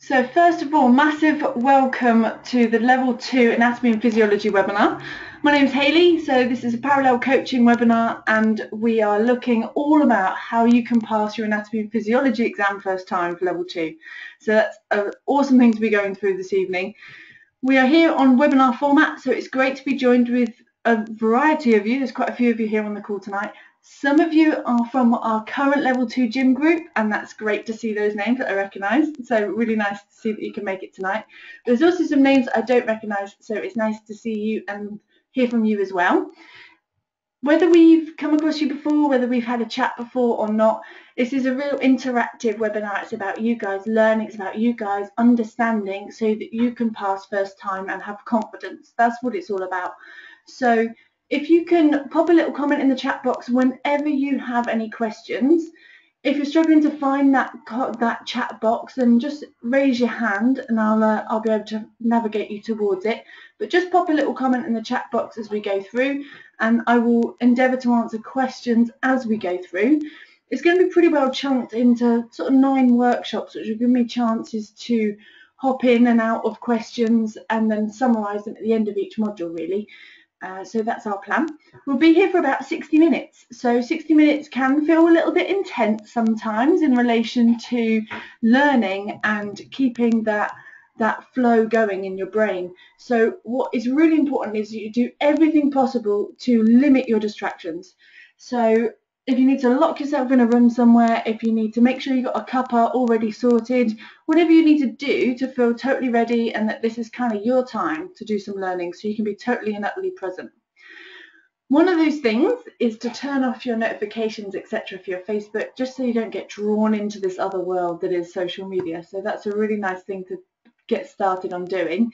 So first of all, massive welcome to the Level 2 Anatomy and Physiology webinar. My name is Hayley, so this is a Parallel Coaching webinar and we are looking all about how you can pass your Anatomy and Physiology exam first time for Level 2. So that's an awesome thing to be going through this evening. We are here on webinar format, so it's great to be joined with a variety of you. There's quite a few of you here on the call tonight. Some of you are from our current Level 2 gym group, and that's great to see those names that I recognise. So really nice to see that you can make it tonight. There's also some names I don't recognise, so it's nice to see you and hear from you as well. Whether we've come across you before, whether we've had a chat before or not, this is a real interactive webinar. It's about you guys learning, it's about you guys understanding so that you can pass first time and have confidence. That's what it's all about. So if you can pop a little comment in the chat box whenever you have any questions. If you're struggling to find that chat box, then just raise your hand and I'll be able to navigate you towards it. But just pop a little comment in the chat box as we go through, and I will endeavour to answer questions as we go through. It's going to be pretty well chunked into sort of 9 workshops, which will give me chances to hop in and out of questions and then summarise them at the end of each module, really. So that's our plan. We'll be here for about 60 minutes. So 60 minutes can feel a little bit intense sometimes in relation to learning and keeping that flow going in your brain. So what is really important is you do everything possible to limit your distractions. So if you need to lock yourself in a room somewhere, if you need to make sure you've got a cuppa already sorted, whatever you need to do to feel totally ready and that this is kind of your time to do some learning so you can be totally and utterly present. One of those things is to turn off your notifications, etc. for your Facebook, just so you don't get drawn into this other world that is social media. So that's a really nice thing to get started on doing.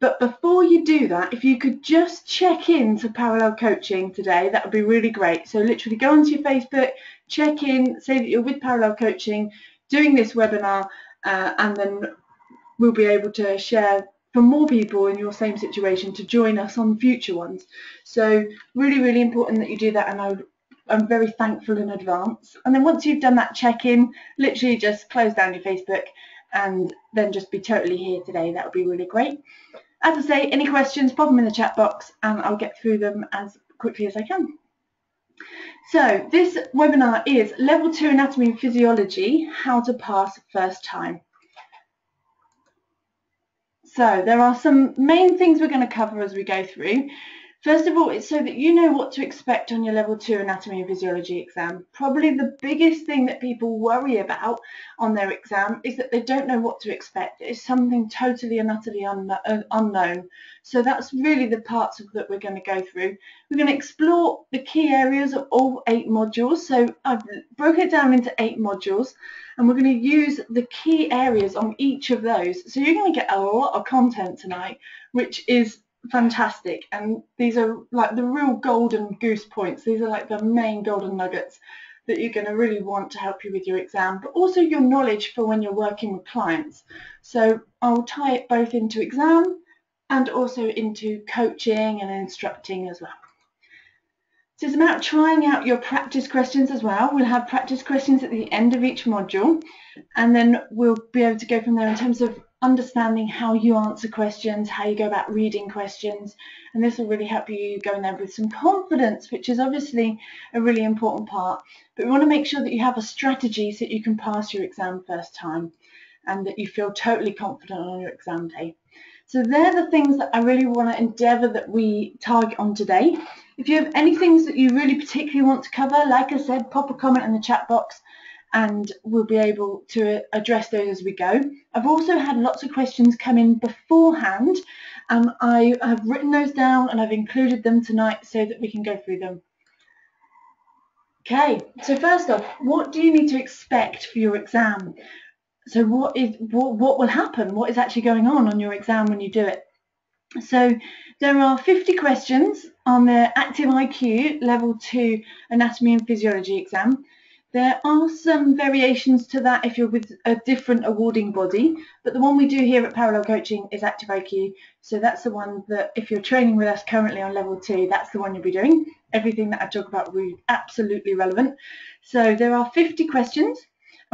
But before you do that, if you could just check in to Parallel Coaching today, that would be really great. So literally go onto your Facebook, check in, say that you're with Parallel Coaching, doing this webinar, and then we'll be able to share for more people in your same situation to join us on future ones. So really, really important that you do that, and I'm very thankful in advance. And then once you've done that check-in, literally just close down your Facebook and then just be totally here today. That would be really great. As I say, any questions, pop them in the chat box and I'll get through them as quickly as I can. So this webinar is Level 2 Anatomy and Physiology, How to Pass First Time. So there are some main things we're going to cover as we go through. First of all, it's so that you know what to expect on your Level 2 Anatomy and Physiology exam. Probably the biggest thing that people worry about on their exam is that they don't know what to expect. It's something totally and utterly unknown. So that's really the parts of that we're going to go through. We're going to explore the key areas of all 8 modules. So I've broken it down into 8 modules, and we're going to use the key areas on each of those. So you're going to get a lot of content tonight, which is fantastic, and these are like the real golden goose points. These are like the main golden nuggets that you're going to really want to help you with your exam, but also your knowledge for when you're working with clients. So I'll tie it both into exam and also into coaching and instructing as well. So it's about trying out your practice questions as well. We'll have practice questions at the end of each module, and then we'll be able to go from there in terms of understanding how you answer questions, how you go about reading questions, and this will really help you go in there with some confidence, which is obviously a really important part. But we want to make sure that you have a strategy so that you can pass your exam first time and that you feel totally confident on your exam day. So they're the things that I really want to endeavour that we target on today. If you have any things that you really particularly want to cover, like I said, pop a comment in the chat box and we'll be able to address those as we go. I've also had lots of questions come in beforehand, and I have written those down and I've included them tonight so that we can go through them. Okay, so first off, what do you need to expect for your exam? So what will happen? What is actually going on your exam when you do it? So there are 50 questions on the Active IQ Level 2 Anatomy and Physiology exam. There are some variations to that if you're with a different awarding body, but the one we do here at Parallel Coaching is Active IQ. So that's the one that if you're training with us currently on Level 2, that's the one you'll be doing. Everything that I talk about will be absolutely relevant. So there are 50 questions.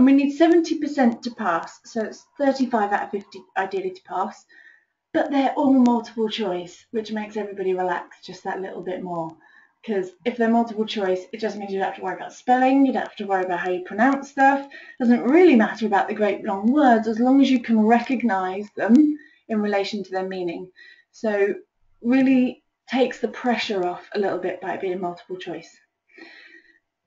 And we need 70% to pass, so it's 35 out of 50 ideally to pass. But they're all multiple choice, which makes everybody relax just that little bit more. Because if they're multiple choice, it just means you don't have to worry about spelling, you don't have to worry about how you pronounce stuff. It doesn't really matter about the great long words as long as you can recognise them in relation to their meaning. So really takes the pressure off a little bit by being multiple choice.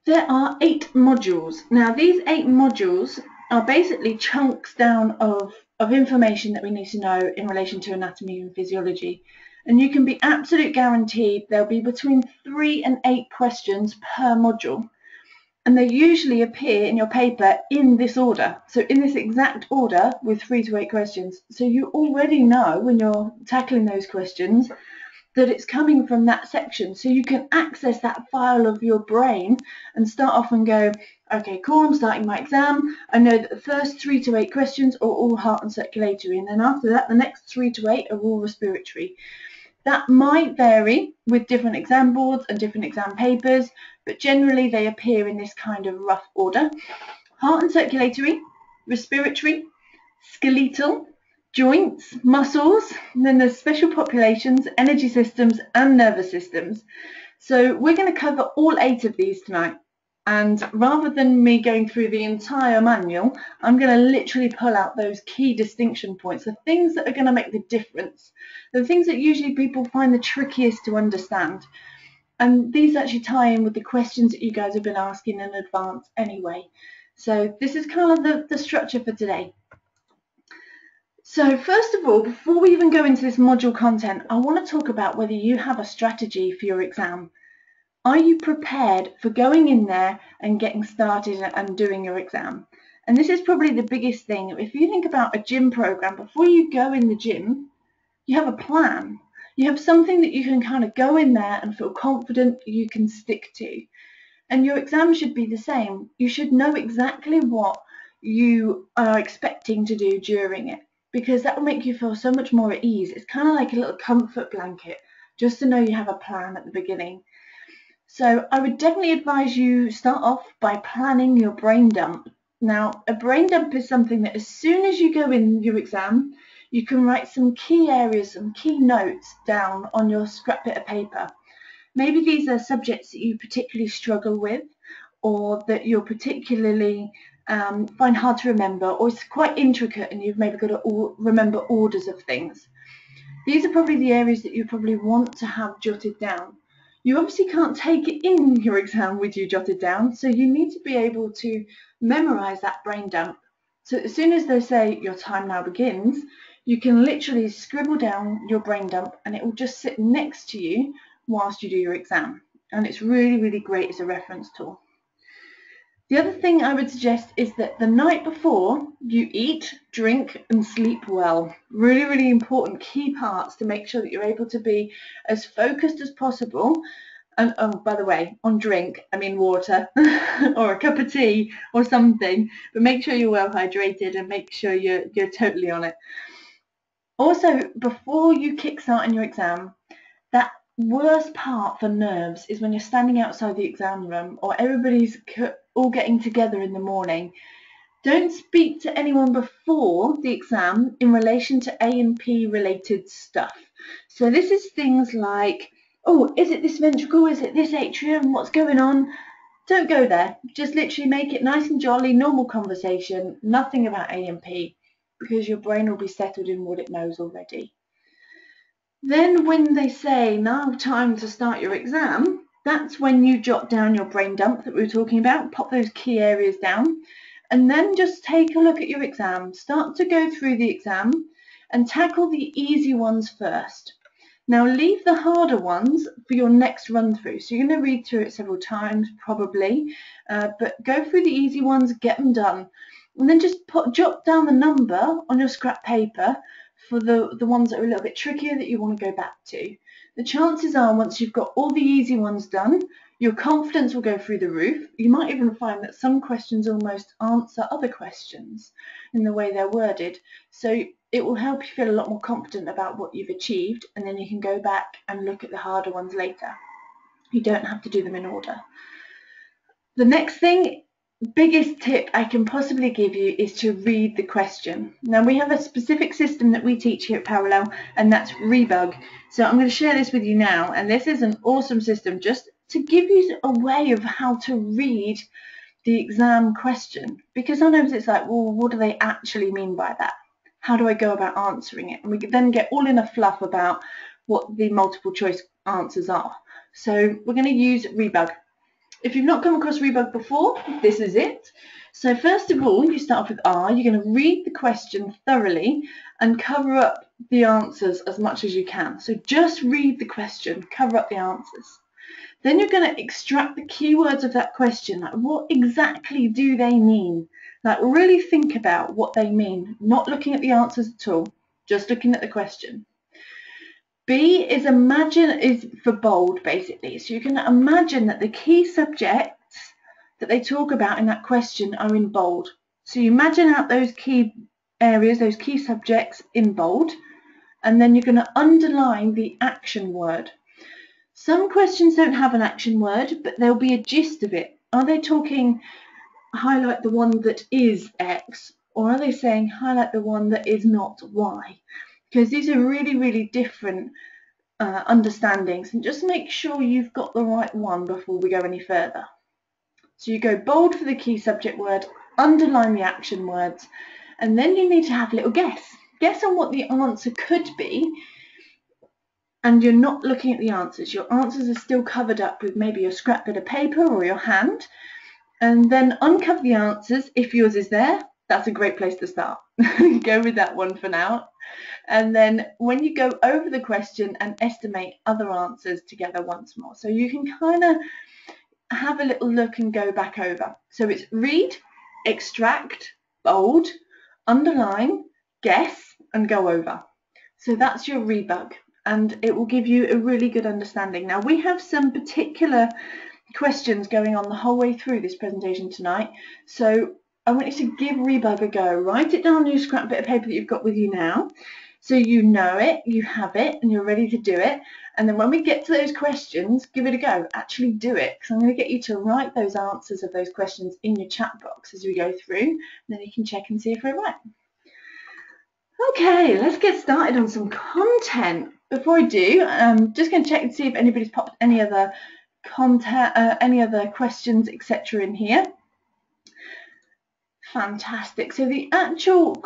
There are 8 modules. Now these 8 modules are basically chunks down of information that we need to know in relation to anatomy and physiology. And you can be absolute guaranteed there'll be between 3 and 8 questions per module. And they usually appear in your paper in this order. So in this exact order with 3 to 8 questions. So you already know when you're tackling those questions that it's coming from that section. So you can access that file of your brain and start off and go, okay, cool, I'm starting my exam. I know that the first 3 to 8 questions are all heart and circulatory. And then after that, the next 3 to 8 are all respiratory. That might vary with different exam boards and different exam papers, but generally they appear in this kind of rough order. Heart and circulatory, respiratory, skeletal, joints, muscles, and then there's special populations, energy systems and nervous systems. So we're going to cover all 8 of these tonight. And rather than me going through the entire manual, I'm going to literally pull out those key distinction points, the things that are going to make the difference, the things that usually people find the trickiest to understand. And these actually tie in with the questions that you guys have been asking in advance anyway. So this is kind of the structure for today. So first of all, before we even go into this module content, I want to talk about whether you have a strategy for your exam. Are you prepared for going in there and getting started and doing your exam? And this is probably the biggest thing. If you think about a gym program, before you go in the gym, you have a plan. You have something that you can kind of go in there and feel confident you can stick to. And your exam should be the same. You should know exactly what you are expecting to do during it, because that will make you feel so much more at ease. It's kind of like a little comfort blanket, just to know you have a plan at the beginning. So I would definitely advise you start off by planning your brain dump. Now, a brain dump is something that as soon as you go in your exam, you can write some key areas, some key notes down on your scrap bit of paper. Maybe these are subjects that you particularly struggle with, or that you're particularly find hard to remember, or it's quite intricate and you've maybe got to remember orders of things. These are probably the areas that you probably want to have jotted down. You obviously can't take it in your exam with you jotted down, so you need to be able to memorise that brain dump. So as soon as they say your time now begins, you can literally scribble down your brain dump and it will just sit next to you whilst you do your exam. And it's really, really great as a reference tool. The other thing I would suggest is that the night before, you eat, drink and sleep well. Really, really important key parts to make sure that you're able to be as focused as possible. And oh, by the way, on drink, I mean water or a cup of tea or something. But make sure you're well hydrated and make sure you're totally on it. Also, before you kickstart in your exam, that worst part for nerves is when you're standing outside the exam room or everybody's all getting together in the morning. Don't speak to anyone before the exam in relation to A&P related stuff. So this is things like, oh, is it this ventricle? Is it this atrium? What's going on? Don't go there. Just literally make it nice and jolly, normal conversation, nothing about A&P, because your brain will be settled in what it knows already. Then when they say, now time to start your exam, that's when you jot down your brain dump that we were talking about, pop those key areas down, and then just take a look at your exam. Start to go through the exam and tackle the easy ones first. Now leave the harder ones for your next run through. So you're going to read through it several times probably, but go through the easy ones, get them done, and then just jot down the number on your scrap paper for the ones that are a little bit trickier that you want to go back to. The chances are once you've got all the easy ones done, your confidence will go through the roof. You might even find that some questions almost answer other questions in the way they're worded. So it will help you feel a lot more confident about what you've achieved, and then you can go back and look at the harder ones later. You don't have to do them in order. The next thing biggest tip I can possibly give you is to read the question. Now, we have a specific system that we teach here at Parallel, and that's Rebug. So I'm going to share this with you now, and this is an awesome system just to give you a way of how to read the exam question, because sometimes it's like, well, what do they actually mean by that? How do I go about answering it? And we then get all in a fluff about what the multiple choice answers are. So we're going to use Rebug. If you've not come across Rebug before, this is it. So first of all, you start off with R. You're going to read the question thoroughly and cover up the answers as much as you can. So just read the question, cover up the answers. Then you're going to extract the keywords of that question. Like, what exactly do they mean? Like, really think about what they mean, not looking at the answers at all, just looking at the question. B is imagine, is for bold, basically. So you can imagine that the key subjects that they talk about in that question are in bold. So you imagine out those key areas, those key subjects in bold, and then you're going to underline the action word. Some questions don't have an action word, but there'll be a gist of it. Are they talking, highlight the one that is X, or are they saying, highlight the one that is not Y? Because these are really, really different understandings. And just make sure you've got the right one before we go any further. So you go bold for the key subject word, underline the action words, and then you need to have a little guess. Guess on what the answer could be. And you're not looking at the answers. Your answers are still covered up with maybe your scrap bit of paper or your hand. And then uncover the answers if yours is there. That's a great place to start. Go with that one for now. And then when you go over the question and estimate other answers together once more. So you can kind of have a little look and go back over. So it's read, extract, bold, underline, guess, and go over. So that's your Rebug. And it will give you a really good understanding. Now, we have some particular questions going on the whole way through this presentation tonight. So I want you to give Rebug a go. Write it down on your scrap bit of paper that you've got with you now, so you know it, you have it, and you're ready to do it. And then when we get to those questions, give it a go. Actually do it, because I'm going to get you to write those answers of those questions in your chat box as we go through. And then you can check and see if we're right. Okay, let's get started on some content. Before I do, I'm just going to check and see if anybody's popped any other content, any other questions, etc. in here. Fantastic. So the actual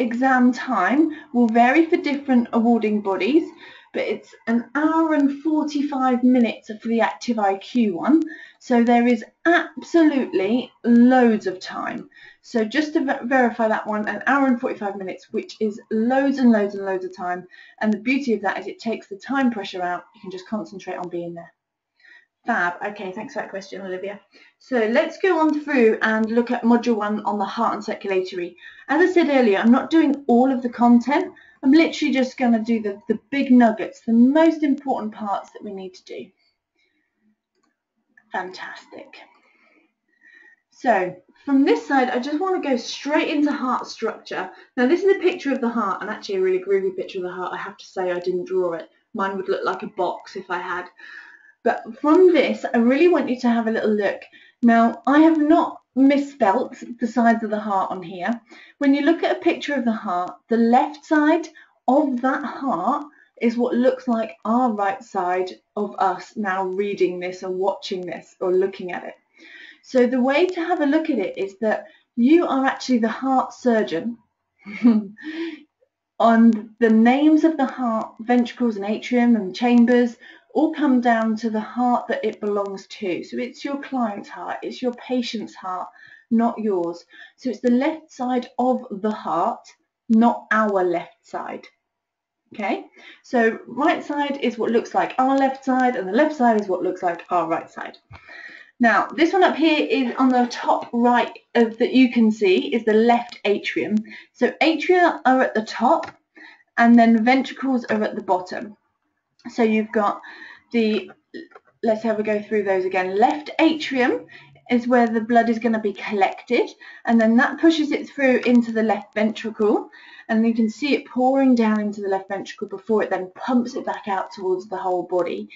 exam time will vary for different awarding bodies, but it's an hour and 45 minutes for the Active IQ one. So there is absolutely loads of time. So just to verify that one, an hour and 45 minutes, which is loads and loads and loads of time. And the beauty of that is it takes the time pressure out. You can just concentrate on being there. Fab. Okay, thanks for that question, Olivia. So let's go on through and look at module one on the heart and circulatory. As I said earlier, I'm not doing all of the content. I'm literally just going to do the big nuggets, the most important parts that we need to do. Fantastic. So from this side, I just want to go straight into heart structure. Now, this is a picture of the heart, and actually a really groovy picture of the heart. I have to say, I didn't draw it. Mine would look like a box if I had. But from this, I really want you to have a little look. Now, I have not misspelt the sides of the heart on here. When you look at a picture of the heart, the left side of that heart is what looks like our right side of us now reading this or watching this or looking at it. So the way to have a look at it is that you are actually the heart surgeon. On the names of the heart, ventricles and atrium and chambers, all come down to the heart that it belongs to. So it's your client's heart, it's your patient's heart, not yours. So it's the left side of the heart, not our left side. Okay, so right side is what looks like our left side, and the left side is what looks like our right side. Now, this one up here is on the top right of, that you can see, is the left atrium. So atria are at the top, and then ventricles are at the bottom. So you've got the, let's have a go through those again. Left atrium is where the blood is going to be collected, and then that pushes it through into the left ventricle, and you can see it pouring down into the left ventricle before it then pumps it back out towards the whole body.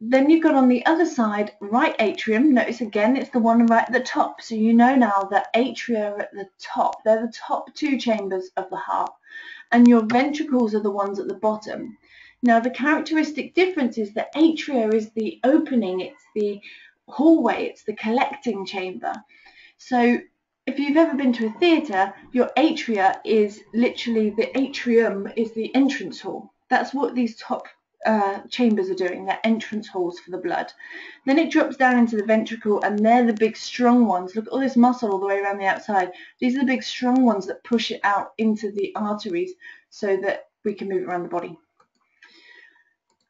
Then you've got on the other side, right atrium. Notice again, it's the one right at the top. So you know now that atria are at the top. They're the top two chambers of the heart. And your ventricles are the ones at the bottom. Now, the characteristic difference is that atria is the opening. It's the hallway. It's the collecting chamber. So if you've ever been to a theatre, your atria is literally the atrium is the entrance hall. That's what these top chambers are doing. They're entrance halls for the blood. Then it drops down into the ventricle, and they're the big strong ones. Look at all this muscle all the way around the outside. These are the big strong ones that push it out into the arteries so that we can move it around the body.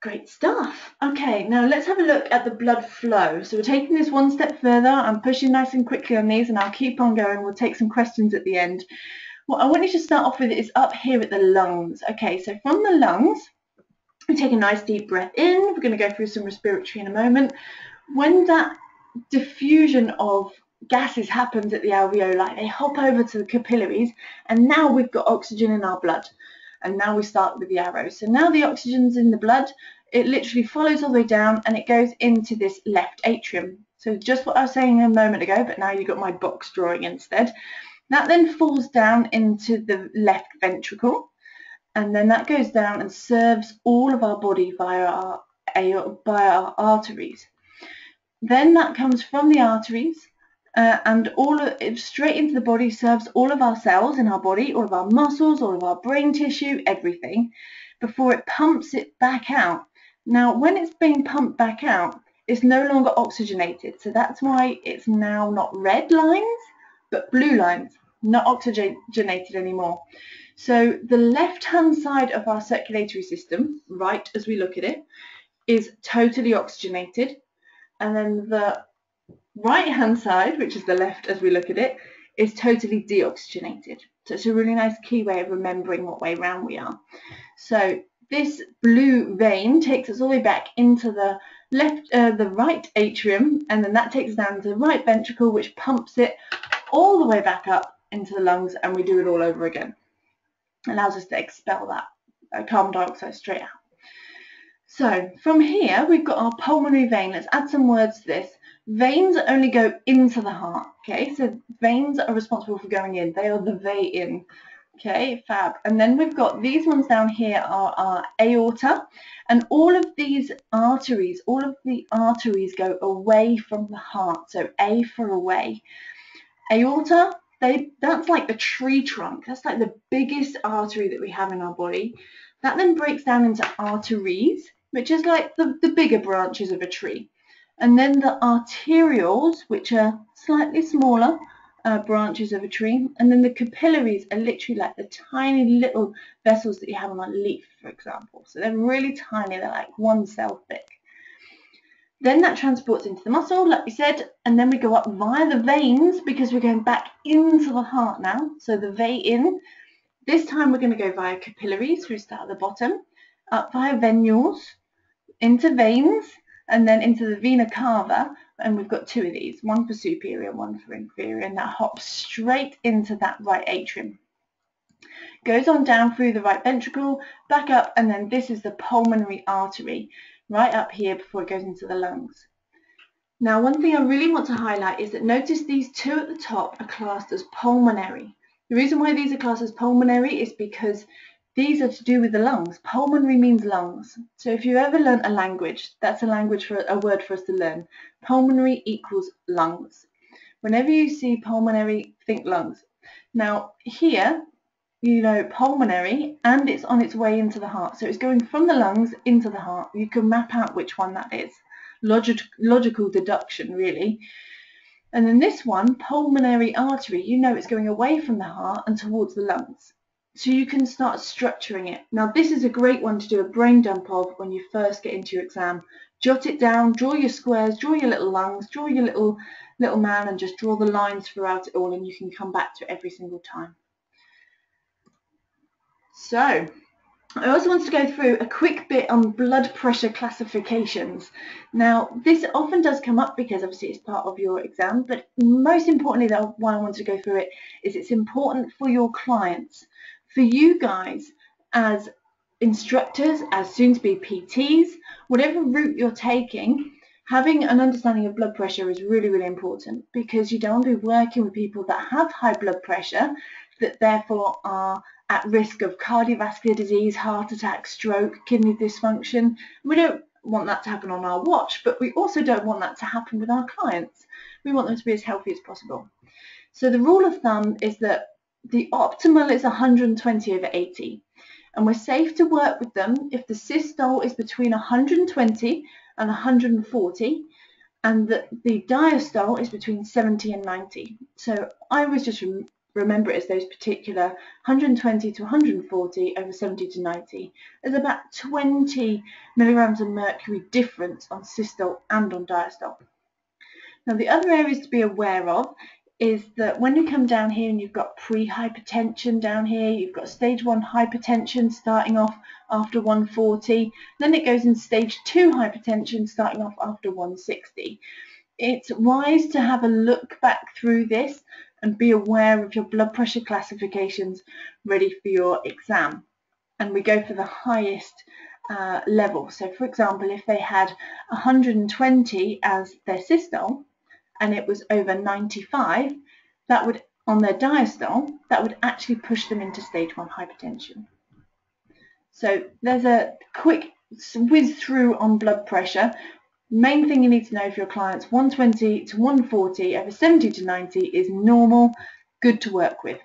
Great stuff. Okay, now let's have a look at the blood flow. So we're taking this one step further. I'm pushing nice and quickly on these, and I'll keep on going. We'll take some questions at the end. What I want you to start off with is up here at the lungs. Okay, so from the lungs, we take a nice deep breath in. We're going to go through some respiratory in a moment. When that diffusion of gases happens at the alveoli, they hop over to the capillaries, and now we've got oxygen in our blood. And now we start with the arrow. So now the oxygen's in the blood. It literally follows all the way down, and it goes into this left atrium. So just what I was saying a moment ago, but now you've got my box drawing instead. That then falls down into the left ventricle, and then that goes down and serves all of our body via our arteries. Then that comes from the arteries, and all of it straight into the body, serves all of our cells in our body, all of our muscles, all of our brain tissue, everything, before it pumps it back out. Now, when it's being pumped back out, it's no longer oxygenated. So that's why it's now not red lines, but blue lines, not oxygenated anymore. So the left-hand side of our circulatory system, right as we look at it, is totally oxygenated. And then the right-hand side, which is the left as we look at it, is totally deoxygenated. So it's a really nice key way of remembering what way round we are. So this blue vein takes us all the way back into the right atrium, and then that takes us down to the right ventricle, which pumps it all the way back up into the lungs, and we do it all over again. Allows us to expel that carbon dioxide straight out. So from here, we've got our pulmonary vein. Let's add some words to this. Veins only go into the heart, okay? So veins are responsible for going in. They are the way in, okay? Fab. And then we've got these ones down here are our aorta, and all of these arteries, all of the arteries go away from the heart. So A for away. Aorta, that's like the tree trunk. That's like the biggest artery that we have in our body. That then breaks down into arteries, which is like the bigger branches of a tree. And then the arterioles, which are slightly smaller branches of a tree. And then the capillaries are literally like the tiny little vessels that you have on a leaf, for example. So they're really tiny. They're like one cell thick. Then that transports into the muscle, like we said, and then we go up via the veins because we're going back into the heart now. So the way in. This time we're going to go via capillaries, so we start at the bottom, up via venules, into veins, and then into the vena cava, and we've got two of these, one for superior, one for inferior, and that hops straight into that right atrium. Goes on down through the right ventricle, back up, and then this is the pulmonary artery, right up here before it goes into the lungs. Now, one thing I really want to highlight is that notice these two at the top are classed as pulmonary. The reason why these are classed as pulmonary is because these are to do with the lungs. Pulmonary means lungs. So if you ever learn a language, that's a word for us to learn. Pulmonary equals lungs. Whenever you see pulmonary, think lungs. Now here, you know pulmonary, and it's on its way into the heart. So it's going from the lungs into the heart. You can map out which one that is. Logical deduction, really. And then this one, pulmonary artery, you know it's going away from the heart and towards the lungs. So you can start structuring it. Now, this is a great one to do a brain dump of when you first get into your exam. Jot it down, draw your squares, draw your little lungs, draw your little man, and just draw the lines throughout it all, and you can come back to it every single time. So I also wanted to go through a quick bit on blood pressure classifications. Now, this often does come up because obviously it's part of your exam, but most importantly, though, why I wanted to go through it is it's important for your clients, for you guys as instructors, as soon-to-be PTs, whatever route you're taking, having an understanding of blood pressure is really, really important, because you don't want to be working with people that have high blood pressure that therefore are at risk of cardiovascular disease, heart attack, stroke, kidney dysfunction. We don't want that to happen on our watch, but we also don't want that to happen with our clients. We want them to be as healthy as possible. So the rule of thumb is that the optimal is 120/80, and we're safe to work with them if the systole is between 120 and 140, and that the diastole is between 70 and 90. So I was just remember it as those particular 120 to 140 over 70 to 90. There's about 20 milligrams of mercury difference on systole and on diastole. Now the other areas to be aware of is that when you come down here and you've got pre-hypertension down here, you've got stage 1 hypertension starting off after 140, then it goes in stage 2 hypertension starting off after 160. It's wise to have a look back through this and be aware of your blood pressure classifications ready for your exam. And we go for the highest level. So for example, if they had 120 as their systole and it was over 95, that would, on their diastole, that would actually push them into stage 1 hypertension. So there's a quick whiz through on blood pressure. Main thing you need to know for your clients, 120 to 140 over 70 to 90 is normal, good to work with.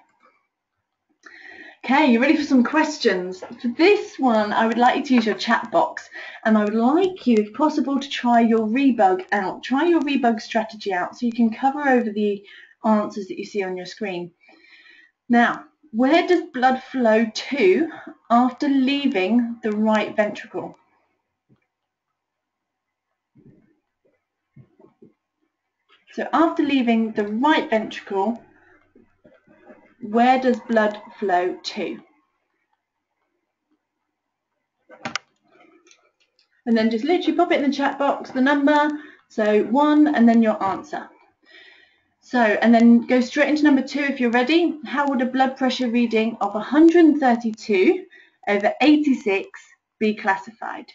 Okay, you ready for some questions? For this one, I would like you to use your chat box, and I would like you, if possible, to try your Rebug out. Try your Rebug strategy out so you can cover over the answers that you see on your screen. Now, where does blood flow to after leaving the right ventricle? So after leaving the right ventricle, where does blood flow to? And then just literally pop it in the chat box, the number, so 1, and then your answer. So, and then go straight into number 2 if you're ready. How would a blood pressure reading of 132 over 86 be classified?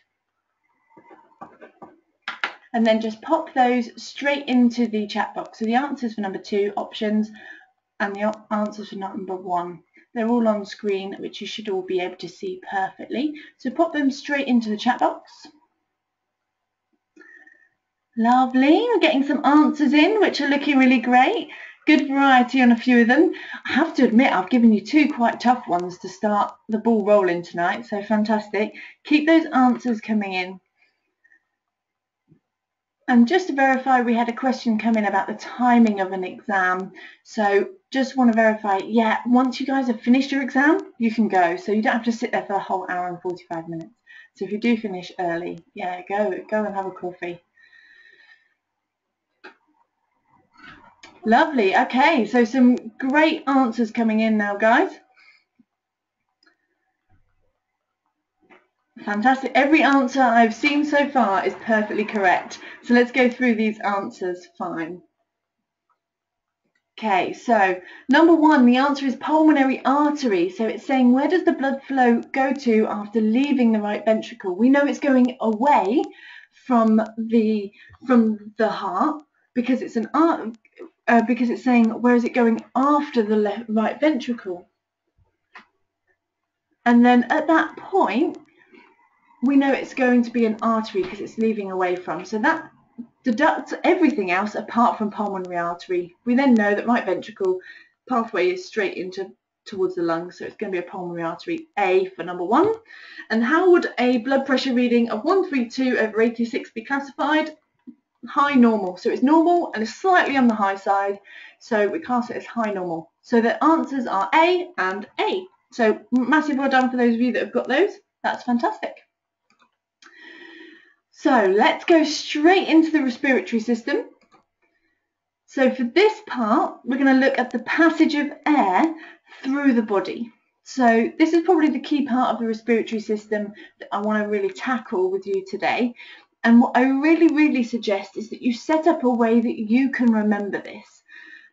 And then just pop those straight into the chat box. So the answers for number 2 options and the answers for number 1. They're all on screen, which you should all be able to see perfectly. So pop them straight into the chat box. Lovely, we're getting some answers in, which are looking really great. Good variety on a few of them. I have to admit, I've given you 2 quite tough ones to start the ball rolling tonight, so fantastic. Keep those answers coming in. And just to verify, we had a question come in about the timing of an exam. So just want to verify, yeah, once you guys have finished your exam, you can go. So you don't have to sit there for a whole hour and 45 minutes. So if you do finish early, yeah, go and have a coffee. Lovely. Okay, so some great answers coming in now, guys. Fantastic. Every answer I've seen so far is perfectly correct. So let's go through these answers. Fine. Okay, so number 1, the answer is pulmonary artery. So it's saying, where does the blood flow go to after leaving the right ventricle? We know it's going away from the heart because it's an art, because it's saying, where is it going after the right ventricle? And then at that point, we know it's going to be an artery because it's leaving away from. So that deducts everything else apart from pulmonary artery. We then know that right ventricle pathway is straight towards the lungs. So it's going to be a pulmonary artery, A for number 1. And how would a blood pressure reading of 132 over 86 be classified? High normal. So it's normal and it's slightly on the high side. So we class it as high normal. So the answers are A and A. So massive well done for those of you that have got those. That's fantastic. So let's go straight into the respiratory system. So for this part, we're going to look at the passage of air through the body. So this is probably the key part of the respiratory system that I want to really tackle with you today. And what I really, really suggest is that you set up a way that you can remember this.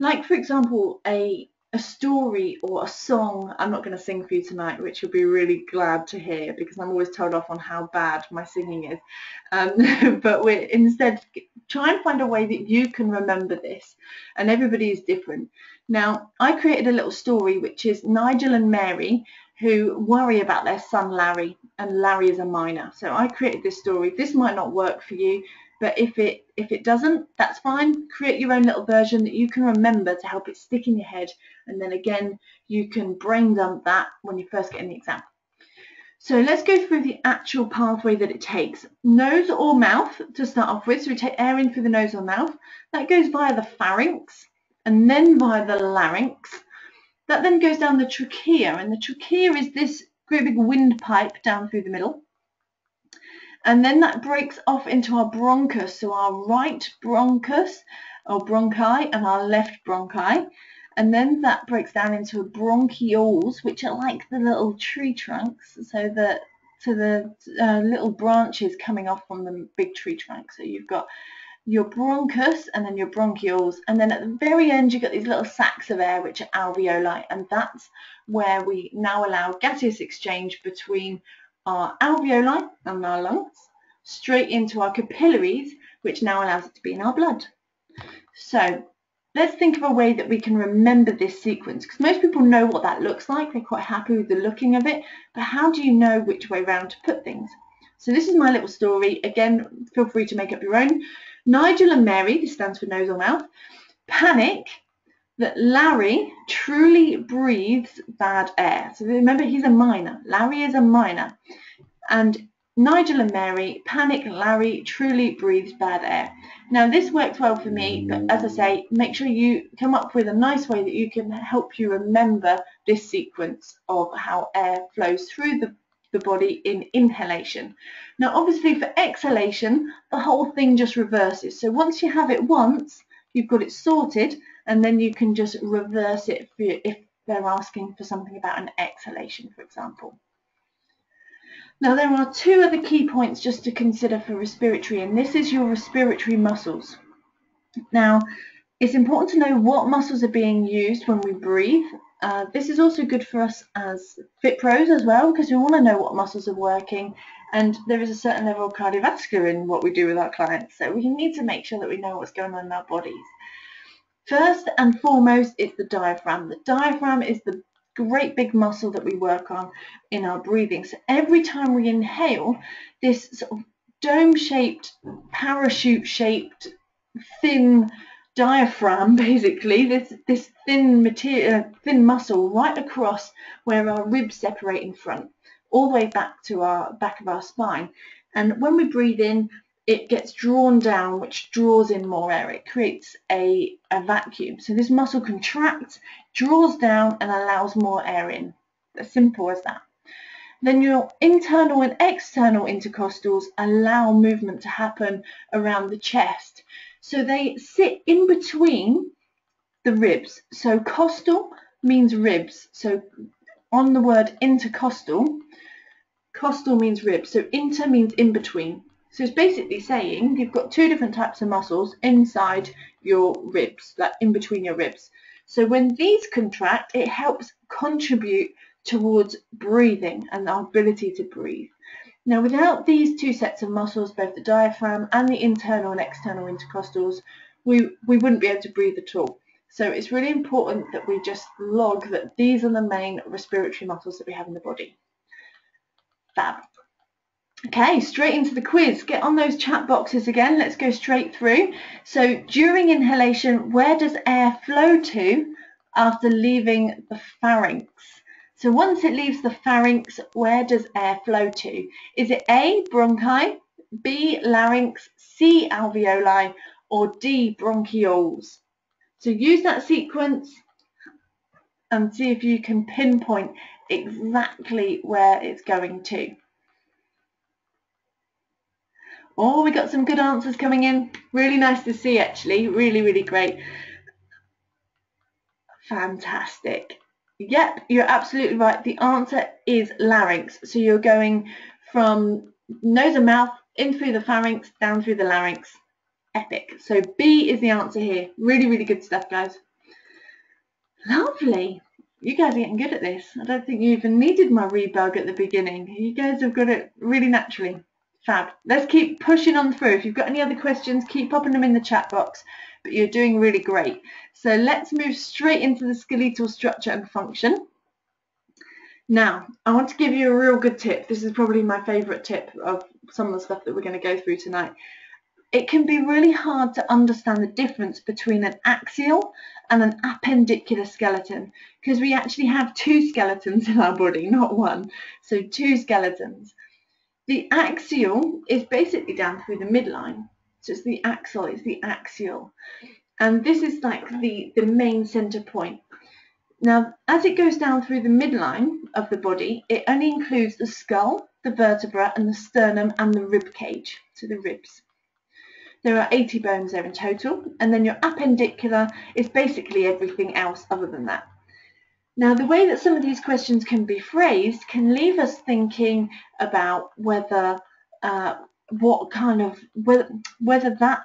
Like, for example, a a story or a song. I'm not going to sing for you tonight, which you'll be really glad to hear, because I'm always told off on how bad my singing is. But we're instead try and find a way that you can remember this, and everybody is different. Now, I created a little story which is Nigel and Mary, who worry about their son Larry, and Larry is a minor. So I created this story. This might not work for you, but if it doesn't, that's fine. Create your own little version that you can remember to help it stick in your head, and then again you can brain dump that when you first get in the exam. So let's go through the actual pathway that it takes. Nose or mouth to start off with, so we take air in through the nose or mouth. That goes via the pharynx and then via the larynx. That then goes down the trachea, and the trachea is this great big windpipe down through the middle. And then that breaks off into our bronchus, so our right bronchus or bronchi and our left bronchi. And then that breaks down into bronchioles, which are like the little tree trunks, so that to the little branches coming off from the big tree trunk. So you've got your bronchus and then your bronchioles, and then at the very end you get these little sacs of air which are alveoli, and that's where we now allow gaseous exchange between our alveoli and our lungs straight into our capillaries, which now allows it to be in our blood. So let's think of a way that we can remember this sequence, because most people know what that looks like, they're quite happy with the looking of it, but how do you know which way round to put things? So this is my little story. Again, feel free to make up your own. Nigel and Mary, this stands for nose or mouth, panic that Larry truly breathes bad air. So remember, he's a minor. Larry is a minor. And Nigel and Mary panic Larry truly breathes bad air. Now, this worked well for me, but as I say, make sure you come up with a nice way that you can help you remember this sequence of how air flows through the body in inhalation. Now, obviously for exhalation, the whole thing just reverses. So once you have it once, you've got it sorted, and then you can just reverse it for you if they're asking for something about an exhalation, for example. Now, there are two other key points just to consider for respiratory, and this is your respiratory muscles. Now, it's important to know what muscles are being used when we breathe. This is also good for us as fit pros as well, because we want to know what muscles are working, and there is a certain level of cardiovascular in what we do with our clients, so we need to make sure that we know what's going on in our bodies. First and foremost, it's the diaphragm. The diaphragm is the great big muscle that we work on in our breathing. So every time we inhale, this sort of dome-shaped, parachute-shaped, thin diaphragm, basically this thin material, thin muscle right across where our ribs separate in front, all the way back to our back of our spine. And when we breathe in, it gets drawn down, which draws in more air. It creates a vacuum. So this muscle contracts, draws down, and allows more air in. As simple as that. Then your internal and external intercostals allow movement to happen around the chest. So they sit in between the ribs. So costal means ribs. So on the word intercostal, costal means ribs. So inter means in between. So it's basically saying you've got two different types of muscles inside your ribs, like in between your ribs. So when these contract, it helps contribute towards breathing and our ability to breathe. Now, without these two sets of muscles, both the diaphragm and the internal and external intercostals, we wouldn't be able to breathe at all. So it's really important that we just log that these are the main respiratory muscles that we have in the body. Fab. Okay, straight into the quiz. Get on those chat boxes again. Let's go straight through. So during inhalation, where does air flow to after leaving the pharynx? So once it leaves the pharynx, where does air flow to? Is it A, bronchi, B, larynx, C, alveoli, or D, bronchioles? So use that sequence and see if you can pinpoint exactly where it's going to. Oh, we got some good answers coming in. Really nice to see, actually. Really, really great. Fantastic. Yep, you're absolutely right. The answer is larynx. So you're going from nose and mouth, in through the pharynx, down through the larynx. Epic. So B is the answer here. Really, really good stuff, guys. Lovely. You guys are getting good at this. I don't think you even needed my rebug at the beginning. You guys have got it really naturally. Fab. Let's keep pushing on through. If you've got any other questions, keep popping them in the chat box. But you're doing really great. So let's move straight into the skeletal structure and function. Now, I want to give you a real good tip. This is probably my favourite tip of some of the stuff that we're going to go through tonight. It can be really hard to understand the difference between an axial and an appendicular skeleton, because we actually have two skeletons in our body, not one. So two skeletons. The axial is basically down through the midline. So it's the axle, it's the axial. And this is like the main center point. Now, as it goes down through the midline of the body, it only includes the skull, the vertebra, and the sternum, and the rib cage, so the ribs. There are 80 bones there in total, and then your appendicular is basically everything else other than that. Now, the way that some of these questions can be phrased can leave us thinking about whether whether that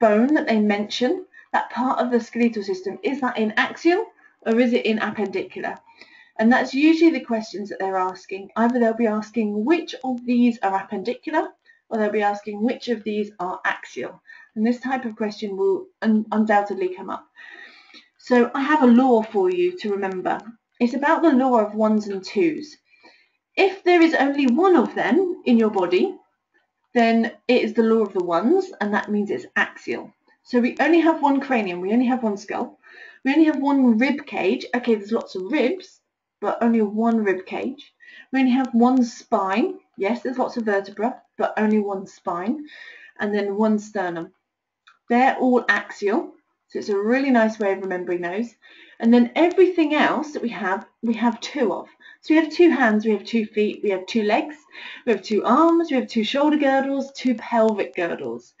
bone that they mention, that part of the skeletal system, is that in axial or is it in appendicular? And that's usually the questions that they're asking. Either they'll be asking which of these are appendicular, or they'll be asking which of these are axial. And this type of question will undoubtedly come up. So I have a law for you to remember. It's about the law of ones and twos. If there is only one of them in your body, then it is the law of the ones, and that means it's axial. So we only have one cranium, we only have one skull, we only have one rib cage. Okay, there's lots of ribs, but only one rib cage. We only have one spine. Yes, there's lots of vertebra, but only one spine, and then one sternum. They're all axial, so it's a really nice way of remembering those. And then everything else that we have two of. So we have two hands, we have 2 feet, we have two legs, we have two arms, we have two shoulder girdles, two pelvic girdles.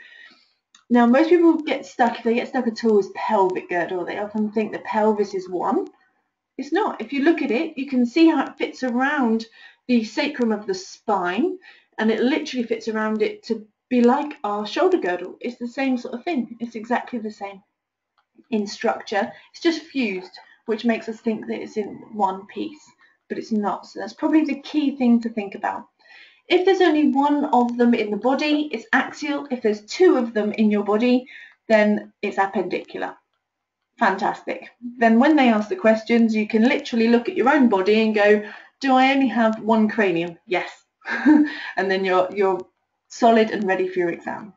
Now, most people get stuck, if they get stuck at all, is pelvic girdle. They often think the pelvis is one. It's not. If you look at it, you can see how it fits around the sacrum of the spine, and it literally fits around it to be like our shoulder girdle. It's the same sort of thing. It's exactly the same in structure. It's just fused, which makes us think that it's in one piece, but it's not. So that's probably the key thing to think about. If there's only one of them in the body, it's axial. If there's two of them in your body, then it's appendicular. Fantastic. Then when they ask the questions, you can literally look at your own body and go, do I only have one cranium? Yes. And then you're solid and ready for your exam.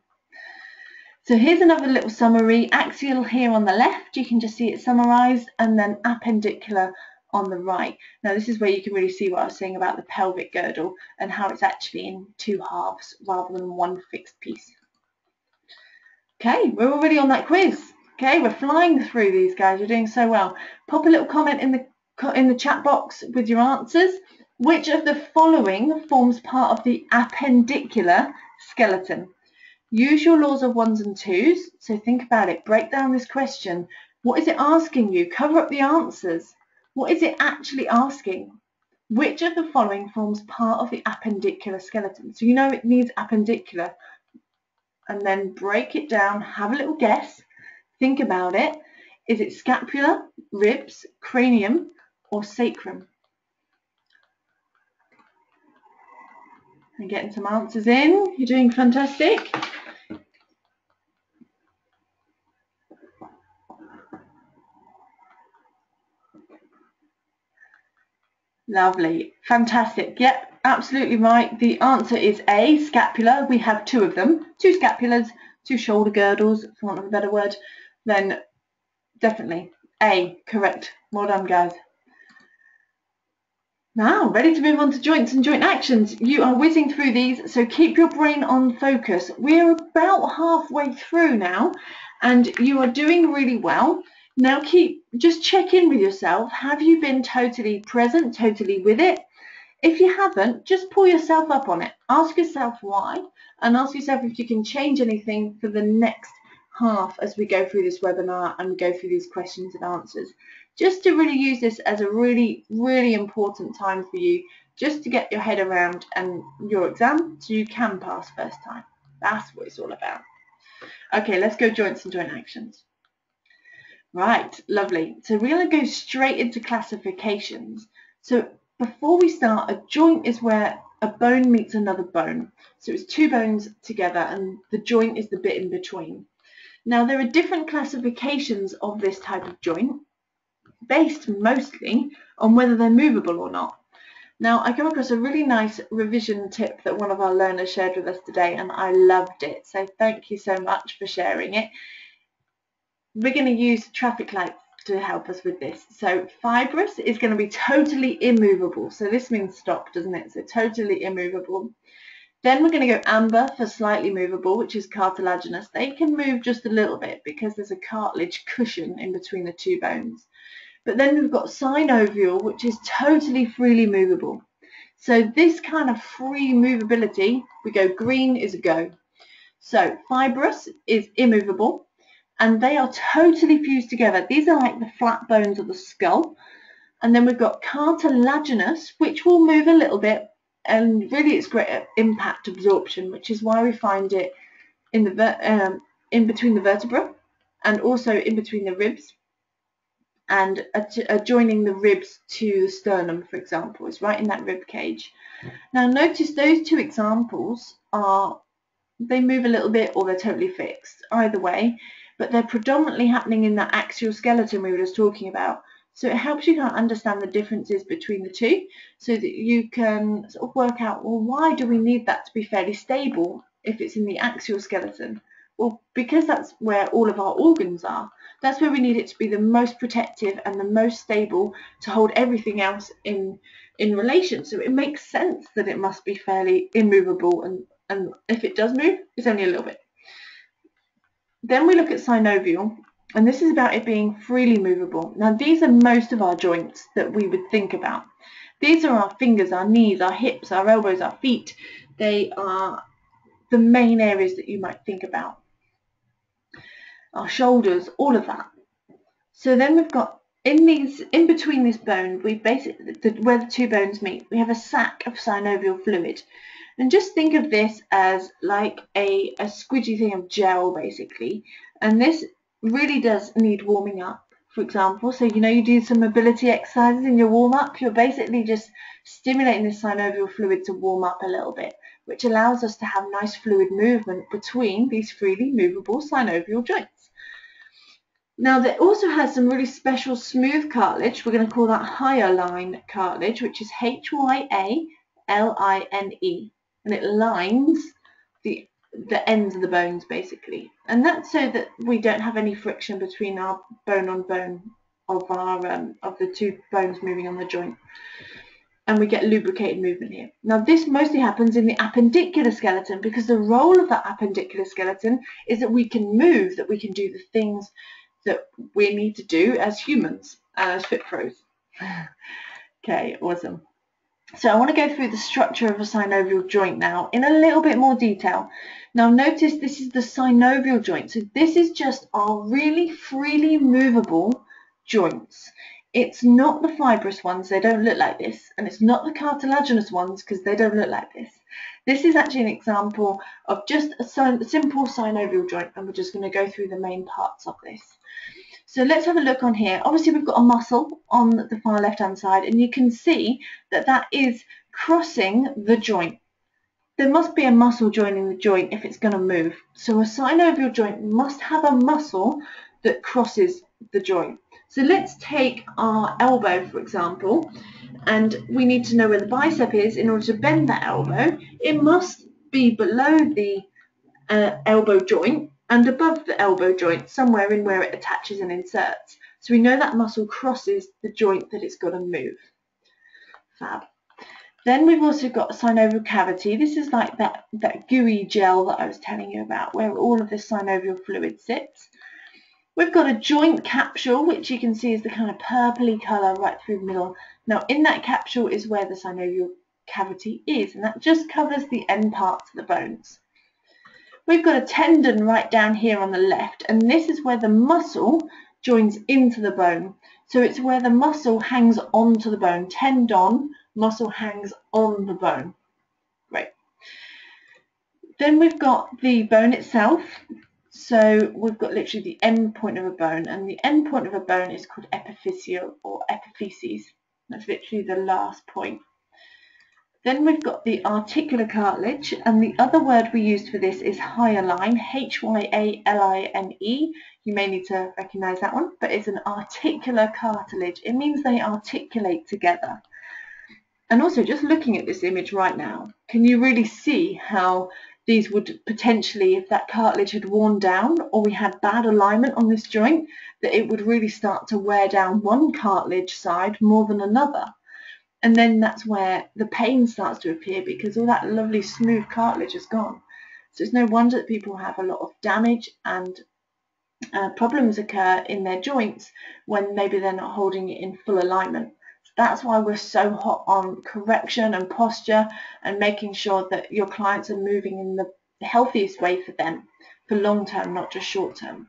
So here's another little summary. Axial here on the left, you can just see it summarised, and then appendicular on the right. Now, this is where you can really see what I was saying about the pelvic girdle and how it's actually in two halves rather than one fixed piece. Okay, we're already on that quiz. Okay, we're flying through these, guys. You're doing so well. Pop a little comment in the chat box with your answers. Which of the following forms part of the appendicular skeleton? Use your laws of ones and twos. So think about it. Break down this question. What is it asking you? Cover up the answers. What is it actually asking? Which of the following forms part of the appendicular skeleton? So you know it needs appendicular. And then break it down. Have a little guess. Think about it. Is it scapula, ribs, cranium, or sacrum? I'm getting some answers in. You're doing fantastic. Lovely. Fantastic. Yep, absolutely right. The answer is A, scapula. We have two of them. Two scapulas, two shoulder girdles, for want of a better word. Then definitely A, correct. Well done, guys. Now, ready to move on to joints and joint actions. You are whizzing through these, so keep your brain on focus. We're about halfway through now, and you are doing really well. Now, just check in with yourself. Have you been totally present, totally with it? If you haven't, just pull yourself up on it. Ask yourself why, and ask yourself if you can change anything for the next half as we go through this webinar and go through these questions and answers. Just to really use this as a really, really important time for you, just to get your head around and your exam so you can pass first time. That's what it's all about. Okay, let's go joints and joint actions. Right, lovely. So we're going to go straight into classifications. So before we start, a joint is where a bone meets another bone. So it's two bones together and the joint is the bit in between. Now there are different classifications of this type of joint based mostly on whether they're movable or not. Now I came across a really nice revision tip that one of our learners shared with us today and I loved it. So thank you so much for sharing it. We're going to use traffic lights to help us with this. So fibrous is going to be totally immovable. So this means stop, doesn't it? So totally immovable. Then we're going to go amber for slightly movable, which is cartilaginous. They can move just a little bit because there's a cartilage cushion in between the two bones. But then we've got synovial, which is totally freely movable. So this kind of free movability, we go green is a go. So fibrous is immovable. And they are totally fused together. These are like the flat bones of the skull. And then we've got cartilaginous, which will move a little bit, and really it's great at impact absorption, which is why we find it in the in between the vertebra and also in between the ribs and adjoining the ribs to the sternum, for example. It's right in that rib cage. Now notice those two examples are, they move a little bit or they're totally fixed, either way. But they're predominantly happening in that axial skeleton we were just talking about. So it helps you kind of understand the differences between the two so that you can sort of work out, well, why do we need that to be fairly stable if it's in the axial skeleton? Well, because that's where all of our organs are. That's where we need it to be the most protective and the most stable to hold everything else in relation. So it makes sense that it must be fairly immovable, and if it does move, it's only a little bit. Then we look at synovial, and this is about it being freely movable. Now these are most of our joints that we would think about. These are our fingers, our knees, our hips, our elbows, our feet. They are the main areas that you might think about. Our shoulders, all of that. So then we've got in between this bone, we basically where the two bones meet, we have a sac of synovial fluid. And just think of this as like a squidgy thing of gel, basically. And this really does need warming up, for example. So, you know, you do some mobility exercises in your warm-up. You're basically just stimulating the synovial fluid to warm up a little bit, which allows us to have nice fluid movement between these freely movable synovial joints. Now, it also has some really special smooth cartilage. We're going to call that hyaline cartilage, which is Hyaline. And it lines the ends of the bones, basically. And that's so that we don't have any friction between our bone on bone of the two bones moving on the joint. And we get lubricated movement here. Now, this mostly happens in the appendicular skeleton because the role of that appendicular skeleton is that we can move, that we can do the things that we need to do as humans, as fit pros. Okay, awesome. So I want to go through the structure of a synovial joint now in a little bit more detail. Now notice this is the synovial joint. So this is just our really freely movable joints. It's not the fibrous ones, they don't look like this. And it's not the cartilaginous ones because they don't look like this. This is actually an example of just a simple synovial joint, and we're just going to go through the main parts of this. So let's have a look on here. Obviously, we've got a muscle on the far left-hand side, and you can see that that is crossing the joint. There must be a muscle joining the joint if it's going to move. So a synovial joint must have a muscle that crosses the joint. So let's take our elbow, for example, and we need to know where the bicep is in order to bend that elbow. It must be below the elbow joint and above the elbow joint, somewhere in where it attaches and inserts. So we know that muscle crosses the joint that it's got to move. Fab. Then we've also got synovial cavity. This is like that gooey gel that I was telling you about, where all of this synovial fluid sits. We've got a joint capsule, which you can see is the kind of purpley colour right through the middle. Now, in that capsule is where the synovial cavity is, and that just covers the end parts of the bones. We've got a tendon right down here on the left, and this is where the muscle joins into the bone. So it's where the muscle hangs onto the bone. Tendon, muscle hangs on the bone. Great. Then we've got the bone itself. So we've got literally the end point of a bone, and the end point of a bone is called epiphyseal or epiphyses. That's literally the last point. Then we've got the articular cartilage, and the other word we used for this is hyaline, H-Y-A-L-I-N-E. You may need to recognise that one, but it's an articular cartilage. It means they articulate together. And also, just looking at this image right now, can you really see how these would potentially, if that cartilage had worn down or we had bad alignment on this joint, that it would really start to wear down one cartilage side more than another? And then that's where the pain starts to appear, because all that lovely smooth cartilage is gone. So it's no wonder that people have a lot of damage and problems occur in their joints when maybe they're not holding it in full alignment. So that's why we're so hot on correction and posture and making sure that your clients are moving in the healthiest way for them for long term, not just short term.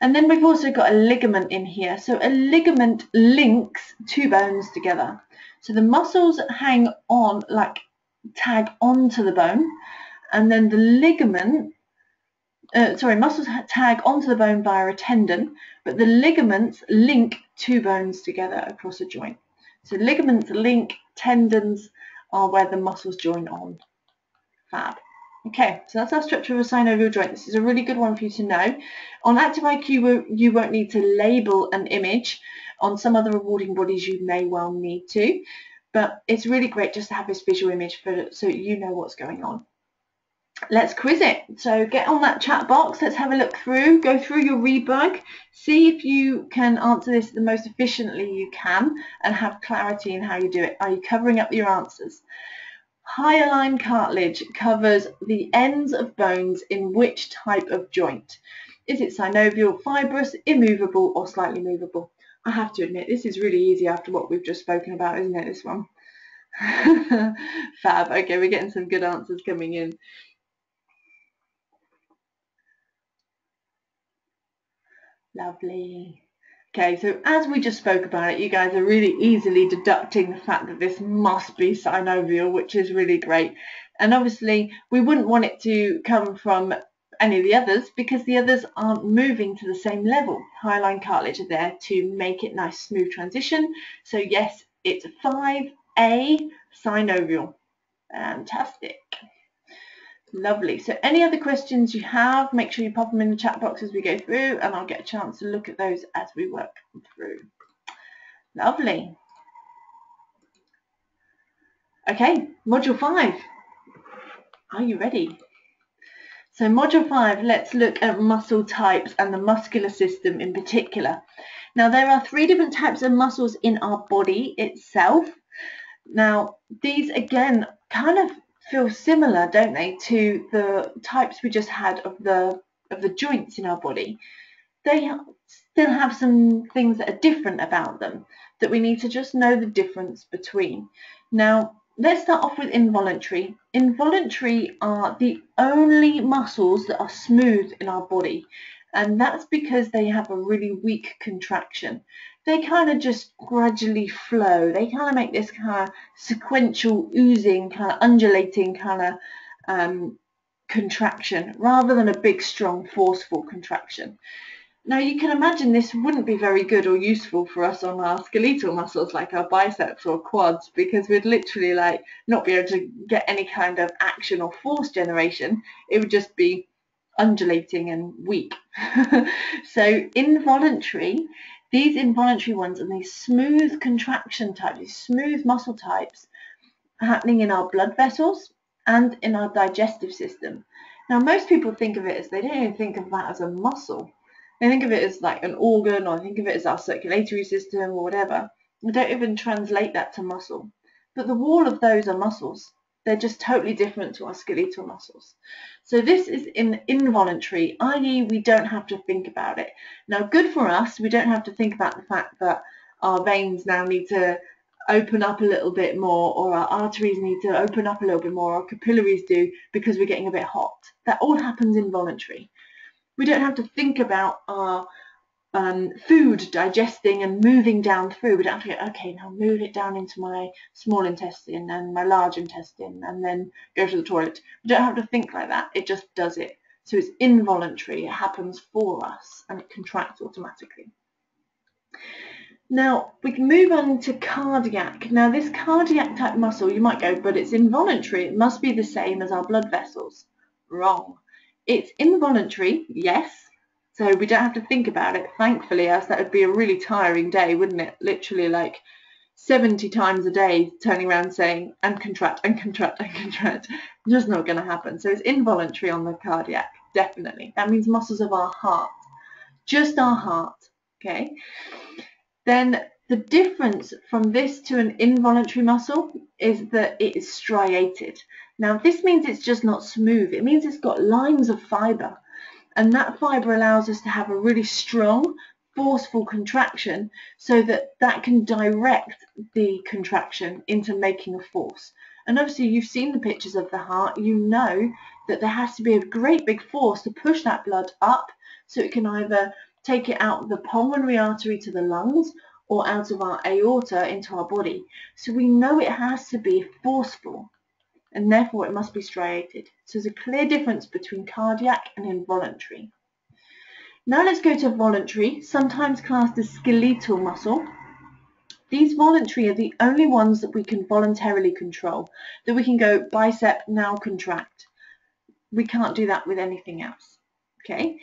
And then we've also got a ligament in here. So a ligament links two bones together. So the muscles hang on, like tag onto the bone, and then the ligament, muscles tag onto the bone via a tendon, but the ligaments link two bones together across a joint. So ligaments link, tendons are where the muscles join on. Fab. Okay, so that's our structure of a synovial joint. This is a really good one for you to know. On Active IQ, you won't need to label an image. On some other awarding bodies, you may well need to. But it's really great just to have this visual image so you know what's going on. Let's quiz it. So get on that chat box. Let's have a look through. Go through your Rebug. See if you can answer this the most efficiently you can and have clarity in how you do it. Are you covering up your answers? Hyaline cartilage covers the ends of bones in which type of joint? Is it synovial, fibrous, immovable, or slightly movable? I have to admit, this is really easy after what we've just spoken about, isn't it, this one? Fab. Okay, we're getting some good answers coming in. Lovely. Okay, so as we just spoke about it, you guys are really easily deducting the fact that this must be synovial, which is really great. And obviously, we wouldn't want it to come from any of the others because the others aren't moving to the same level. Hyaline cartilage are there to make it nice, smooth transition. So yes, it's 5A synovial. Fantastic. Lovely. So any other questions you have, make sure you pop them in the chat box as we go through, and I'll get a chance to look at those as we work through. Lovely. Okay, Module 5. Are you ready? So Module 5, let's look at muscle types and the muscular system in particular. Now, there are three different types of muscles in our body itself. Now, these, again, kind of feel similar, don't they, to the types we just had of the joints in our body. They still have some things that are different about them that we need to just know the difference between. Now, let's start off with involuntary. Involuntary are the only muscles that are smooth in our body, and that's because they have a really weak contraction. They kind of just gradually flow. They kind of make this kind of sequential oozing, kind of undulating kind of contraction rather than a big, strong, forceful contraction. Now, you can imagine this wouldn't be very good or useful for us on our skeletal muscles like our biceps or quads, because we'd literally like not be able to get any kind of action or force generation. It would just be undulating and weak. So involuntary, these involuntary ones and these smooth contraction types, these smooth muscle types are happening in our blood vessels and in our digestive system. Now, most people think of it as, they don't even think of that as a muscle. They think of it as like an organ, or think of it as our circulatory system or whatever. We don't even translate that to muscle. But the wall of those are muscles. They're just totally different to our skeletal muscles. So this is involuntary, i.e. we don't have to think about it. Now, good for us, we don't have to think about the fact that our veins now need to open up a little bit more, or our arteries need to open up a little bit more, or capillaries do because we're getting a bit hot. That all happens involuntary. We don't have to think about our food digesting and moving down through. We don't have to go, okay, now move it down into my small intestine and my large intestine and then go to the toilet. We don't have to think like that. It just does it. So it's involuntary, it happens for us, and it contracts automatically. Now, we can move on to cardiac. Now, this cardiac type muscle, you might go, but it's involuntary, it must be the same as our blood vessels. Wrong. It's involuntary, yes, so we don't have to think about it, thankfully, else that would be a really tiring day, wouldn't it? Literally like 70 times a day turning around saying, and contract, and contract, and contract. Just not going to happen. So it's involuntary on the cardiac, definitely. That means muscles of our heart, just our heart, okay? Then the difference from this to an involuntary muscle is that it is striated. Now this means it's just not smooth. It means it's got lines of fibre, and that fibre allows us to have a really strong, forceful contraction so that that can direct the contraction into making a force. And obviously you've seen the pictures of the heart. You know that there has to be a great big force to push that blood up so it can either take it out of the pulmonary artery to the lungs or out of our aorta into our body. So we know it has to be forceful, and therefore it must be striated. So there's a clear difference between cardiac and involuntary. Now let's go to voluntary, sometimes classed as skeletal muscle. These voluntary are the only ones that we can voluntarily control, that we can go bicep, now contract. We can't do that with anything else, okay?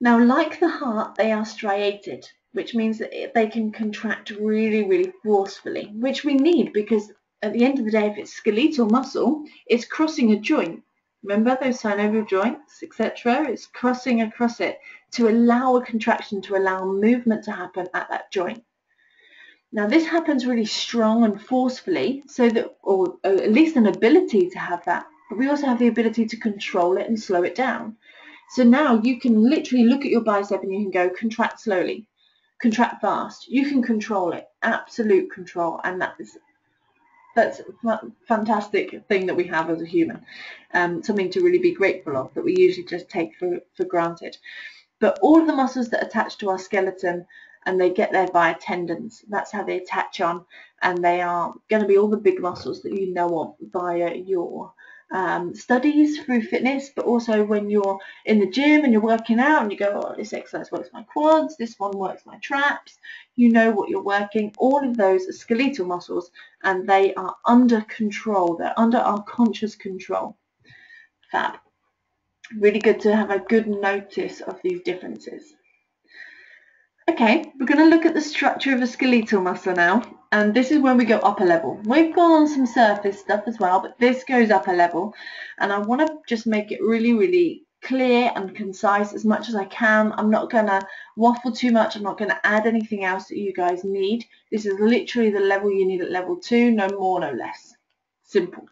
Now, like the heart, they are striated, which means that they can contract really, really forcefully, which we need because at the end of the day, if it's skeletal muscle, it's crossing a joint. Remember those synovial joints, etc.? It's crossing across it to allow a contraction, to allow movement to happen at that joint. Now, this happens really strong and forcefully, so that, or at least an ability to have that, but we also have the ability to control it and slow it down. So now you can literally look at your bicep and you can go contract slowly, contract fast. You can control it, absolute control. And that's a fantastic thing that we have as a human, something to really be grateful of that we usually just take for granted. But all of the muscles that attach to our skeleton, and they get there via tendons. That's how they attach on, and they are going to be all the big muscles that you know of via your studies through fitness, but also when you're in the gym and you're working out and you go, oh, this exercise works my quads, this one works my traps, you know what you're working. All of those are skeletal muscles, and they are under control. They're under our conscious control. Fab. Really good to have a good notice of these differences. Okay, we're going to look at the structure of a skeletal muscle now, and this is when we go upper level. We've gone on some surface stuff as well, but this goes upper level, and I want to just make it really, really clear and concise as much as I can. I'm not going to waffle too much. I'm not going to add anything else that you guys need. This is literally the level you need at level 2, no more, no less. Simple.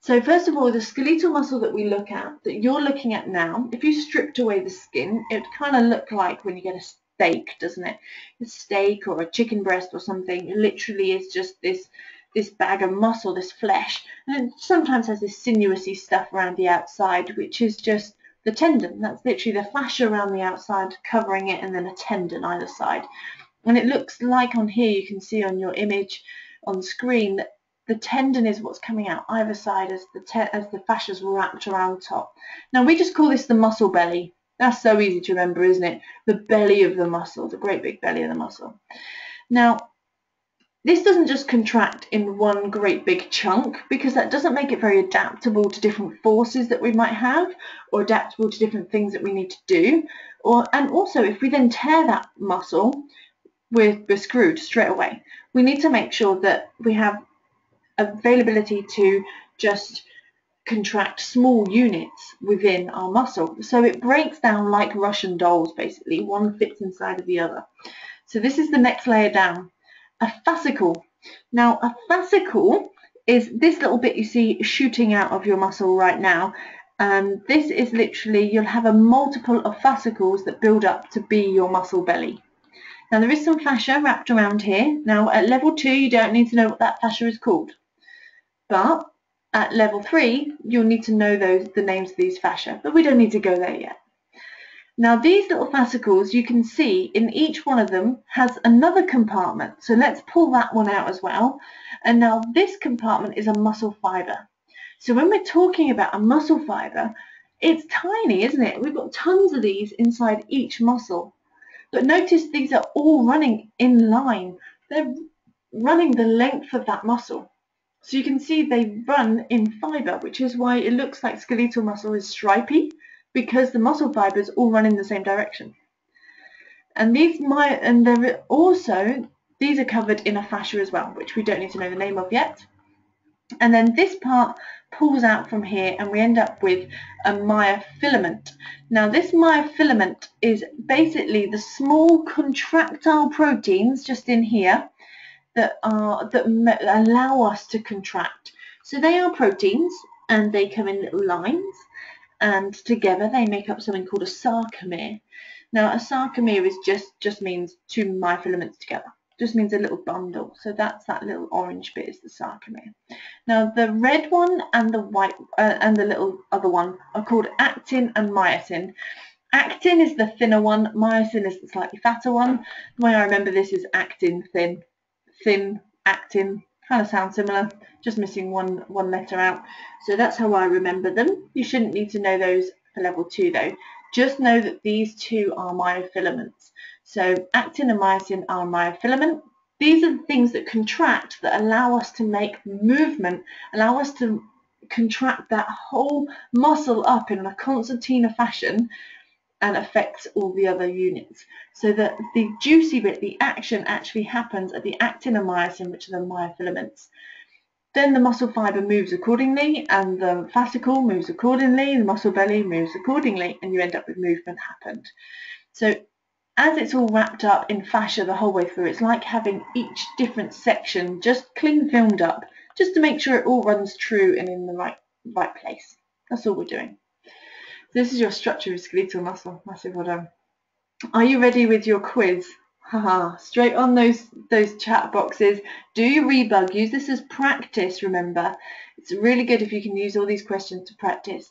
So first of all, the skeletal muscle that we look at, that you're looking at now, if you stripped away the skin, it would kind of look like when you get a steak, doesn't it? A steak or a chicken breast or something. It literally is just this bag of muscle, this flesh, and it sometimes has this sinuousy stuff around the outside, which is just the tendon. That's literally the fascia around the outside covering it, and then a tendon either side. And it looks like on here, you can see on your image on screen, that the tendon is what's coming out either side as the fascia's wrapped around top. Now we just call this the muscle belly. That's so easy to remember, isn't it? The belly of the muscle, the great big belly of the muscle. Now, this doesn't just contract in one great big chunk, because that doesn't make it very adaptable to different forces that we might have, or adaptable to different things that we need to do. And also, if we then tear that muscle, we're screwed straight away. We need to make sure that we have availability to just contract small units within our muscle, so it breaks down like Russian dolls. Basically, one fits inside of the other. So this is the next layer down, a fascicle. Now, a fascicle is this little bit you see shooting out of your muscle right now, and this is literally, you'll have a multiple of fascicles that build up to be your muscle belly. Now, there is some fascia wrapped around here. Now, at level 2, you don't need to know what that fascia is called, but at level 3, you'll need to know the names of these fascia, but we don't need to go there yet. Now, these little fascicles, you can see in each one of them has another compartment. So let's pull that one out as well. And now this compartment is a muscle fibre. So when we're talking about a muscle fibre, It's tiny, isn't it? We've got tons of these inside each muscle. But notice these are all running in line. They're running the length of that muscle. So you can see they run in fibre, which is why it looks like skeletal muscle is stripy, because the muscle fibres all run in the same direction. And these are covered in a fascia as well, which we don't need to know the name of yet. And then this part pulls out from here and we end up with a myofilament. Now this myofilament is basically the small contractile proteins just in here that allow us to contract. So they are proteins and they come in little lines, and together they make up something called a sarcomere. Now a sarcomere is just means two myofilaments together. Just means a little bundle. So that's that little orange bit is the sarcomere. Now the red one and the white and the little other one are called actin and myosin. Actin is the thinner one, myosin is the slightly fatter one. The way I remember this is actin, thin, thin, actin. Kind of sounds similar, just missing one letter out. So that's how I remember them. You shouldn't need to know those for level 2 though. Just know that these two are myofilaments. So actin and myosin are myofilament. These are the things that contract, that allow us to make movement, allow us to contract that whole muscle up in a concertina fashion and affects all the other units. So that the juicy bit, the action actually happens at the actin and myosin, which are the myofilaments. Then the muscle fibre moves accordingly, and the fascicle moves accordingly, the muscle belly moves accordingly, and you end up with movement happened. So as it's all wrapped up in fascia the whole way through, it's like having each different section just clean filmed up, just to make sure it all runs true and in the right place. That's all we're doing. This is your structure of skeletal muscle. Massive well done. Are you ready with your quiz? Haha, straight on those chat boxes. Do your rebug. Use this as practice, remember. It's really good if you can use all these questions to practice.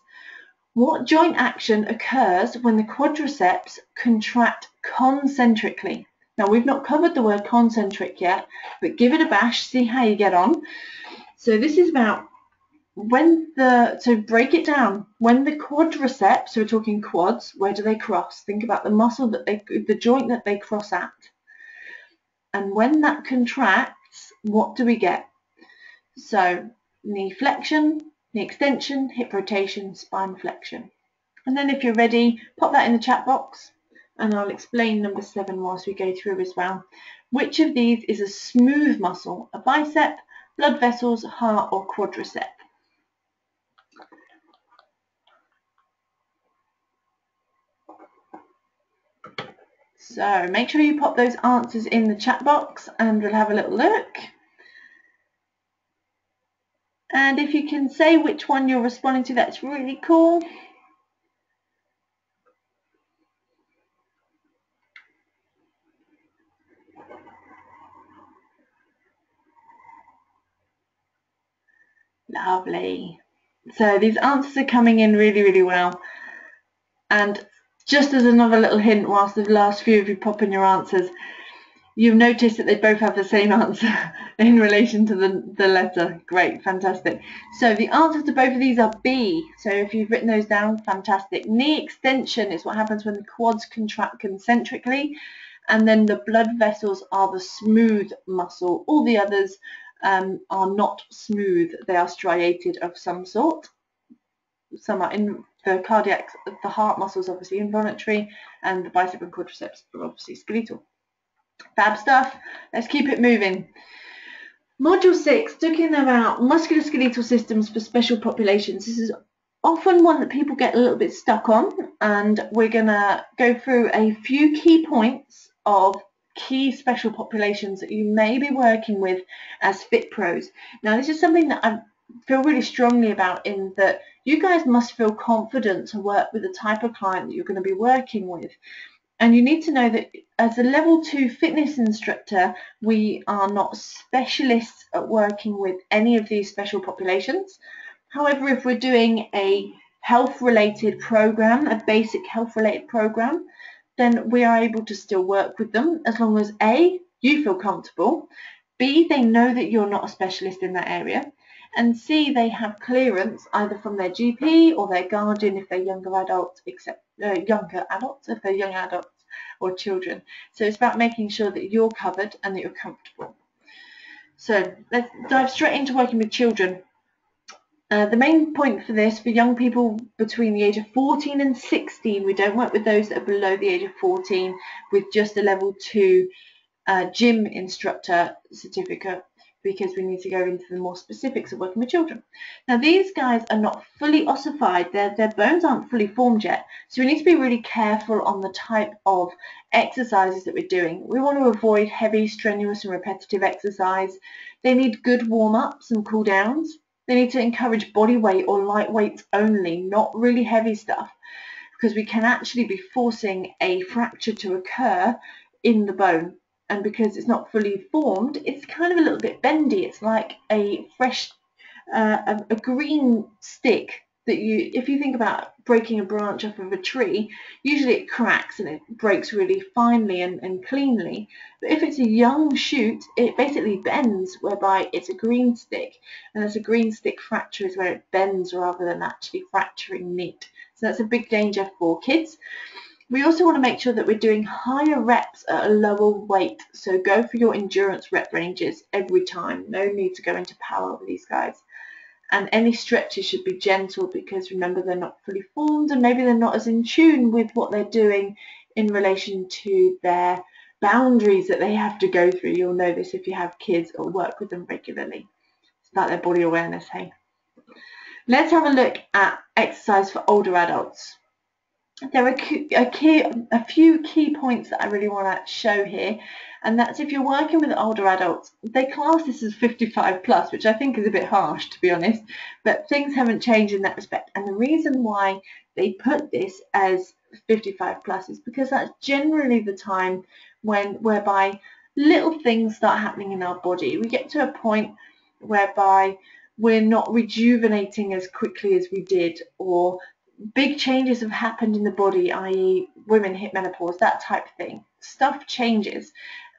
What joint action occurs when the quadriceps contract concentrically? Now, we've not covered the word concentric yet, but give it a bash, see how you get on. So this is about break it down. When the quadriceps, so we're talking quads, where do they cross? Think about the muscle the joint that they cross at. And when that contracts, what do we get? So knee flexion, knee extension, hip rotation, spine flexion. And then if you're ready, pop that in the chat box and I'll explain number 7 whilst we go through as well. Which of these is a smooth muscle? A bicep, blood vessels, heart or quadriceps? So make sure you pop those answers in the chat box and we'll have a little look. And if you can say which one you're responding to, that's really cool. Lovely. So these answers are coming in really, really well. And just as another little hint, whilst the last few of you pop in your answers, you've noticed that they both have the same answer in relation to the letter. Great, fantastic. So the answers to both of these are B. So if you've written those down, fantastic. Knee extension is what happens when the quads contract concentrically, and then the blood vessels are the smooth muscle. All the others are not smooth. They are striated of some sort. Some are in the cardiac, the heart muscles obviously involuntary, and the bicep and quadriceps are obviously skeletal. Fab stuff. Let's keep it moving. Module 6, talking about musculoskeletal systems for special populations. This is often one that people get a little bit stuck on, and we're going to go through a few key points of key special populations that you may be working with as fit pros. Now, this is something that I feel really strongly about, in that you guys must feel confident to work with the type of client that you're going to be working with. And you need to know that as a level 2 fitness instructor, we are not specialists at working with any of these special populations. However, if we're doing a health-related program, a basic health-related program, then we are able to still work with them as long as A, you feel comfortable, B, they know that you're not a specialist in that area, and C, they have clearance either from their GP or their guardian if they're young adults or children. So it's about making sure that you're covered and that you're comfortable. So let's dive straight into working with children. The main point for this, for young people between the age of 14 and 16, we don't work with those that are below the age of 14 with just a level 2 gym instructor certificate, because we need to go into the more specifics of working with children. Now, these guys are not fully ossified, their bones aren't fully formed yet, so we need to be really careful on the type of exercises that we're doing. We want to avoid heavy, strenuous and repetitive exercise. They need good warm-ups and cool-downs. They need to encourage body weight or light weights only, not really heavy stuff, because we can actually be forcing a fracture to occur in the bone. And because it's not fully formed, it's kind of a little bit bendy. It's like a fresh, a green stick that you, if you think about breaking a branch off of a tree, usually it cracks and it breaks really finely and cleanly. But if it's a young shoot, it basically bends, whereby it's a green stick. And as a green stick fracture is where it bends rather than actually fracturing neat. So that's a big danger for kids. We also want to make sure that we're doing higher reps at a lower weight. So go for your endurance rep ranges every time. No need to go into power with these guys. And any stretches should be gentle, because remember, they're not fully formed and maybe they're not as in tune with what they're doing in relation to their boundaries that they have to go through. You'll know this if you have kids or work with them regularly. It's about their body awareness, hey? Let's have a look at exercise for older adults. There are a few key points that I really want to show here, and that's if you're working with older adults, they class this as 55 plus, which I think is a bit harsh, to be honest, but things haven't changed in that respect. And the reason why they put this as 55 plus is because that's generally the time whereby little things start happening in our body. We get to a point whereby we're not rejuvenating as quickly as we did, or big changes have happened in the body, i.e. women hit menopause, that type of thing. Stuff changes,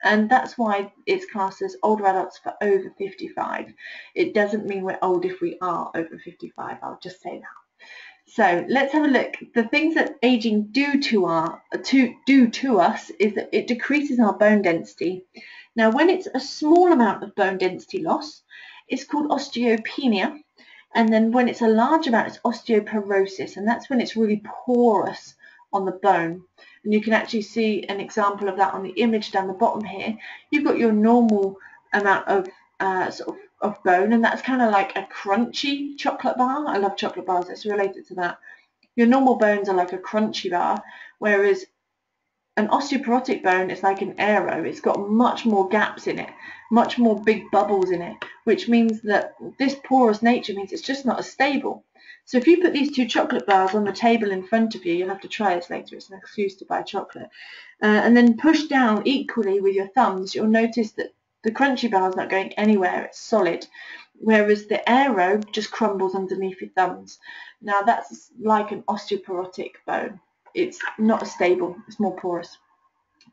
and that's why it's classed as older adults for over 55. It doesn't mean we're old if we are over 55, I'll just say that. So let's have a look. The things that aging do to us is that it decreases our bone density. Now, when it's a small amount of bone density loss, it's called osteopenia. And then when it's a large amount, it's osteoporosis, and that's when it's really porous on the bone. And you can actually see an example of that on the image down the bottom here. You've got your normal amount of sort of bone, and that's kind of like a crunchy chocolate bar. I love chocolate bars, it's related to that. Your normal bones are like a crunchy bar, whereas an osteoporotic bone is like an arrow. It's got much more gaps in it, much more big bubbles in it, which means that this porous nature means it's just not as stable. So if you put these two chocolate bars on the table in front of you, you'll have to try this later, it's an excuse to buy chocolate, and then push down equally with your thumbs, you'll notice that the crunchy bar is not going anywhere, it's solid, whereas the arrow just crumbles underneath your thumbs. Now that's like an osteoporotic bone. It's not as stable, it's more porous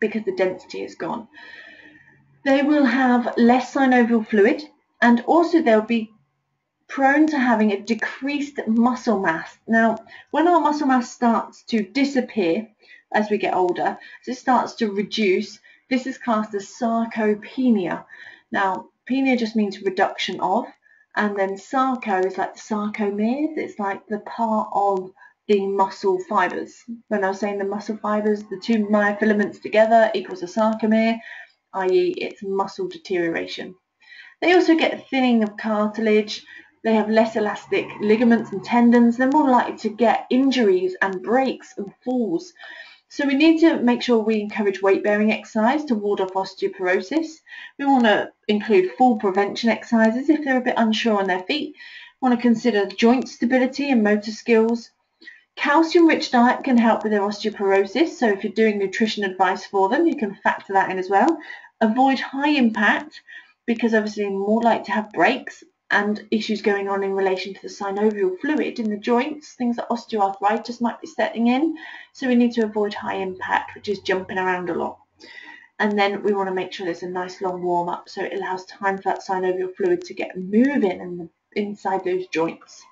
because the density is gone. They will have less synovial fluid, and also they'll be prone to having a decreased muscle mass. Now, when our muscle mass starts to disappear as we get older, as it starts to reduce, this is classed as sarcopenia. Now, penia just means reduction of, and then sarco is like the sarcomere, it's like the part of the muscle fibers. When I was saying the muscle fibers, the two myofilaments together equals a sarcomere, i.e. it's muscle deterioration. They also get thinning of cartilage, they have less elastic ligaments and tendons, they're more likely to get injuries and breaks and falls. So we need to make sure we encourage weight-bearing exercise to ward off osteoporosis. We want to include fall prevention exercises if they're a bit unsure on their feet. We want to consider joint stability and motor skills. Calcium-rich diet can help with their osteoporosis, so if you're doing nutrition advice for them, you can factor that in as well. Avoid high impact, because obviously you're more likely to have breaks and issues going on in relation to the synovial fluid in the joints. Things like osteoarthritis might be setting in, so we need to avoid high impact, which is jumping around a lot. And then we want to make sure there's a nice long warm-up, so it allows time for that synovial fluid to get moving and the inside those joints.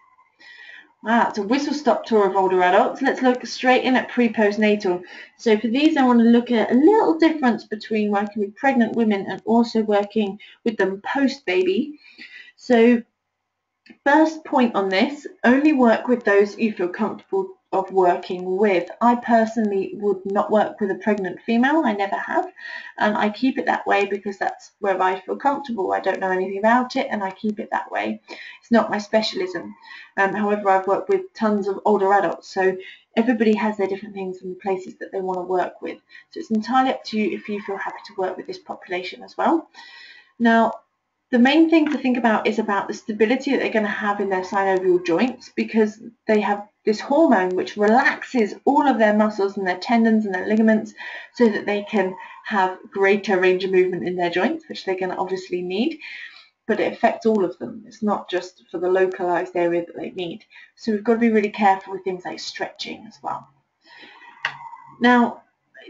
Wow, it's a whistle-stop tour of older adults. Let's look straight in at pre-postnatal. So for these, I want to look at a little difference between working with pregnant women and also working with them post-baby. So first point on this, only work with those you feel comfortable of working with. I personally would not work with a pregnant female. I never have, and I keep it that way because that's where I feel comfortable. I don't know anything about it, and I keep it that way. It's not my specialism. However, I've worked with tons of older adults, so everybody has their different things and places that they want to work with. So it's entirely up to you if you feel happy to work with this population as well. Now, the main thing to think about is about the stability that they're going to have in their synovial joints, because they have this hormone which relaxes all of their muscles and their tendons and their ligaments so that they can have greater range of movement in their joints, which they're going to obviously need. But it affects all of them. It's not just for the localized area that they need. So we've got to be really careful with things like stretching as well. Now,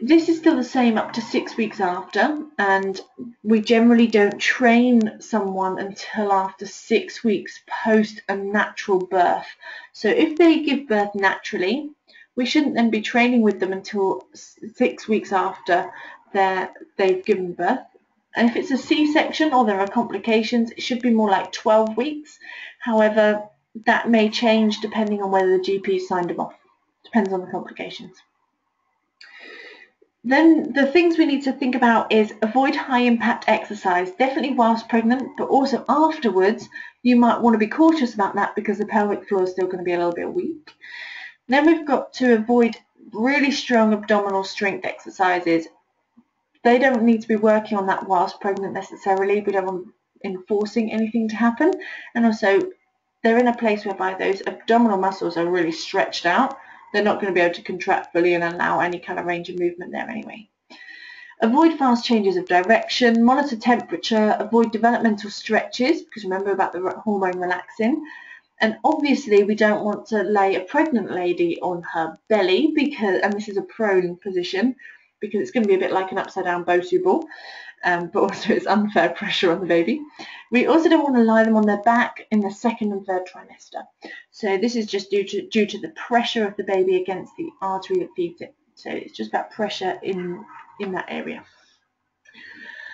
this is still the same up to 6 weeks after, and we generally don't train someone until after 6 weeks post a natural birth. So if they give birth naturally, we shouldn't then be training with them until 6 weeks after they've given birth. And if it's a C-section or there are complications, it should be more like 12 weeks. However, that may change depending on whether the GP signed them off. Depends on the complications. Then the things we need to think about is avoid high impact exercise, definitely whilst pregnant, but also afterwards. You might want to be cautious about that because the pelvic floor is still going to be a little bit weak. Then we've got to avoid really strong abdominal strength exercises. They don't need to be working on that whilst pregnant necessarily. We don't want enforcing anything to happen. And also, they're in a place whereby those abdominal muscles are really stretched out. They're not going to be able to contract fully and allow any kind of range of movement there anyway. Avoid fast changes of direction, monitor temperature, avoid developmental stretches, because remember about the hormone relaxing. And obviously we don't want to lay a pregnant lady on her belly, because, and this is a prone position, because it's going to be a bit like an upside down Bosu ball, but also it's unfair pressure on the baby. We also don't want to lie them on their back in the second and third trimester. So this is just due to the pressure of the baby against the artery that feeds it. So it's just about pressure in that area.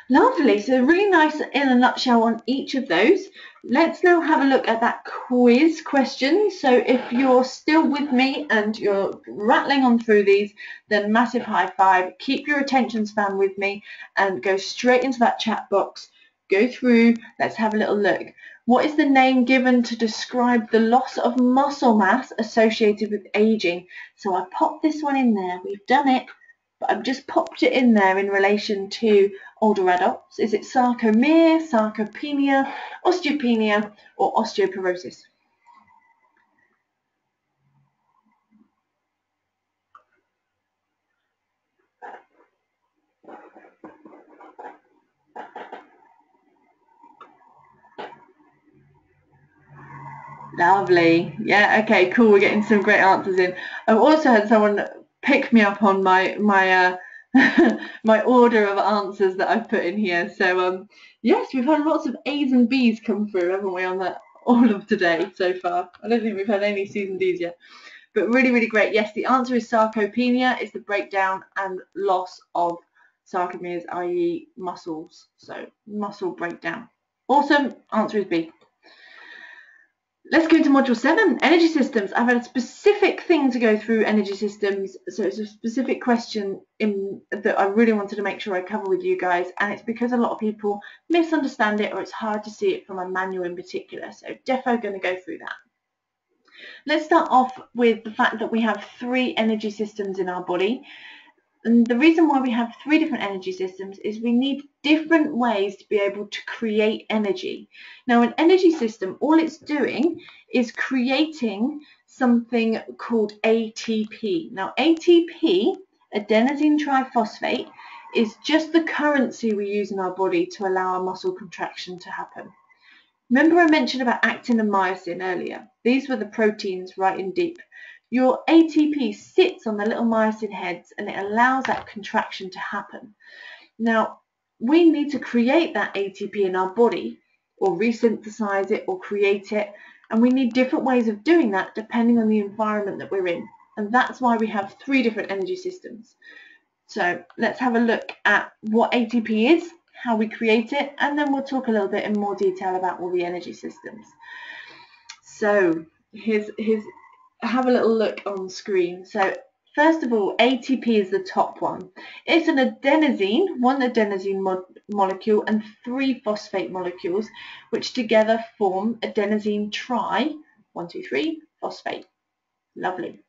Lovely, so really nice in a nutshell on each of those. Let's now have a look at that quiz question. So if you're still with me and you're rattling on through these, then massive high five. Keep your attention span with me and go straight into that chat box. Go through, let's have a little look. What is the name given to describe the loss of muscle mass associated with aging? So I popped this one in there, we've done it, but I've just popped it in there in relation to older adults. Is it sarcomere, sarcopenia, osteopenia, or osteoporosis? Lovely. Yeah, okay, cool. We're getting some great answers in. I've also had someone pick me up on my order of answers that I've put in here. So yes, we've had lots of A's and B's come through, haven't we, on that all of today so far. I don't think we've had any C's and D's yet, but really, really great. Yes, the answer is sarcopenia. It's the breakdown and loss of sarcomeres, i.e. muscles. So muscle breakdown. Awesome. Answer is B. Let's go into Module 7, Energy Systems. I've had a specific thing to go through Energy Systems, so it's a specific question that I really wanted to make sure I cover with you guys, and it's because a lot of people misunderstand it or it's hard to see it from a manual in particular, so defo going to go through that. Let's start off with the fact that we have three energy systems in our body, and the reason why we have three different energy systems is we need different ways to be able to create energy. Now, an energy system, all it's doing is creating something called ATP. Now, ATP, adenosine triphosphate, is just the currency we use in our body to allow our muscle contraction to happen. Remember I mentioned about actin and myosin earlier. These were the proteins right in deep. Your ATP sits on the little myosin heads and it allows that contraction to happen. Now, we need to create that ATP in our body or resynthesize it or create it. And we need different ways of doing that depending on the environment that we're in. And that's why we have three different energy systems. So let's have a look at what ATP is, how we create it, and then we'll talk a little bit in more detail about all the energy systems. So here's have a little look on screen. So first of all, ATP is the top one. It's an adenosine, one adenosine molecule and three phosphate molecules, which together form adenosine tri, 1, 2, 3, phosphate. Lovely.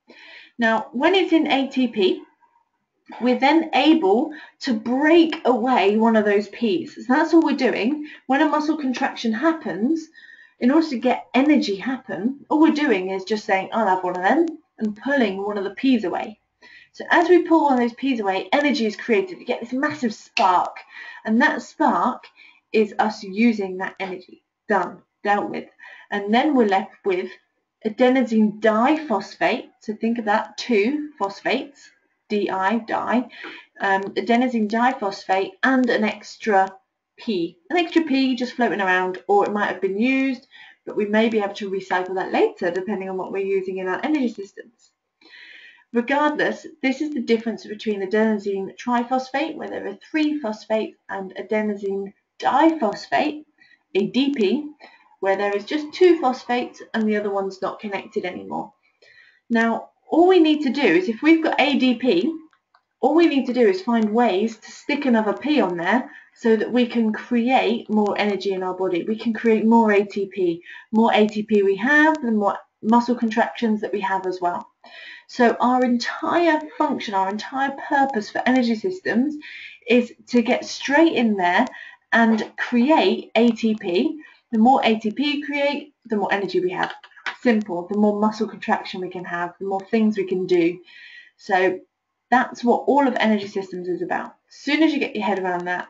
Now, when it's in ATP, we're then able to break away one of those Ps. So that's all we're doing. When a muscle contraction happens, in order to get energy happen, all we're doing is just saying, I'll have one of them, and pulling one of the P's away. So as we pull one of those P's away, energy is created. You get this massive spark, and that spark is us using that energy. Done, dealt with. And then we're left with adenosine diphosphate. So think of that, two phosphates, adenosine diphosphate, and an extra P. An extra P just floating around, or it might have been used, but we may be able to recycle that later depending on what we're using in our energy systems. Regardless, this is the difference between adenosine triphosphate, where there are three phosphates, and adenosine diphosphate, ADP, where there is just two phosphates and the other one's not connected anymore. Now, all we need to do is, if we've got ADP, all we need to do is find ways to stick another P on there so that we can create more energy in our body. We can create more ATP. More ATP we have, the more muscle contractions that we have as well. So our entire function, our entire purpose for energy systems is to get straight in there and create ATP. The more ATP you create, the more energy we have. Simple. The more muscle contraction we can have, the more things we can do. So that's what all of energy systems is about. As soon as you get your head around that,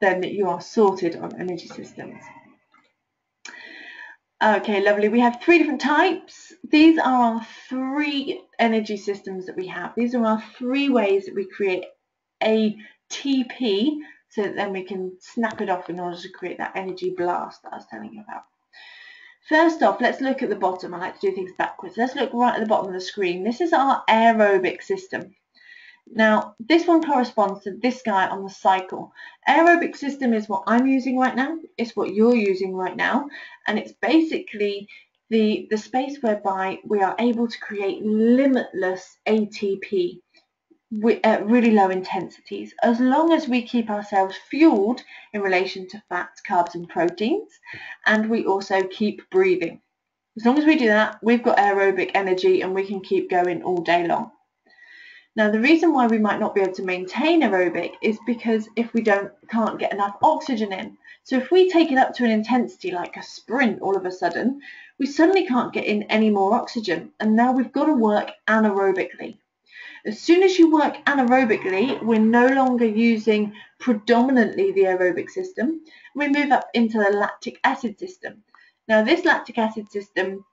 then you are sorted on energy systems. Okay, lovely. We have three different types. These are our three energy systems that we have. These are our three ways that we create ATP, so that then we can snap it off in order to create that energy blast that I was telling you about. First off, let's look at the bottom. I like to do things backwards. Let's look right at the bottom of the screen. This is our aerobic system. Now, this one corresponds to this guy on the cycle. Aerobic system is what I'm using right now. It's what you're using right now. And it's basically the space whereby we are able to create limitless ATP at really low intensities, as long as we keep ourselves fueled in relation to fats, carbs and proteins, and we also keep breathing. As long as we do that, we've got aerobic energy and we can keep going all day long. Now, the reason why we might not be able to maintain aerobic is because if we can't get enough oxygen in. So if we take it up to an intensity like a sprint all of a sudden, we suddenly can't get in any more oxygen, and now we've got to work anaerobically. As soon as you work anaerobically, we're no longer using predominantly the aerobic system. We move up into the lactic acid system. Now, this lactic acid system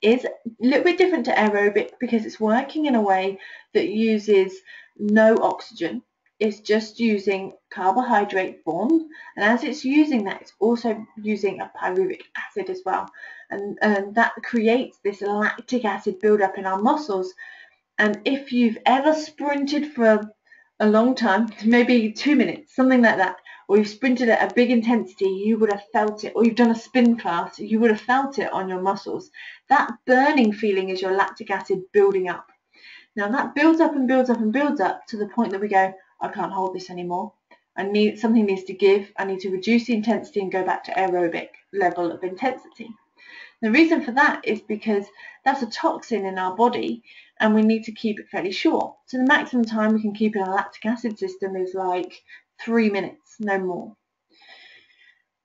is a little bit different to aerobic because it's working in a way that uses no oxygen. It's just using carbohydrate form, and as it's using that, it's also using a pyruvic acid as well, and that creates this lactic acid buildup in our muscles. And if you've ever sprinted for a long time, maybe 2 minutes, something like that, or you've sprinted at a big intensity, you would have felt it, or you've done a spin class, you would have felt it on your muscles. That burning feeling is your lactic acid building up. Now that builds up and builds up and builds up to the point that we go, I can't hold this anymore. Something needs to give. I need to reduce the intensity and go back to aerobic level of intensity. The reason for that is because that's a toxin in our body and we need to keep it fairly short. So the maximum time we can keep in a lactic acid system is like 3 minutes, no more.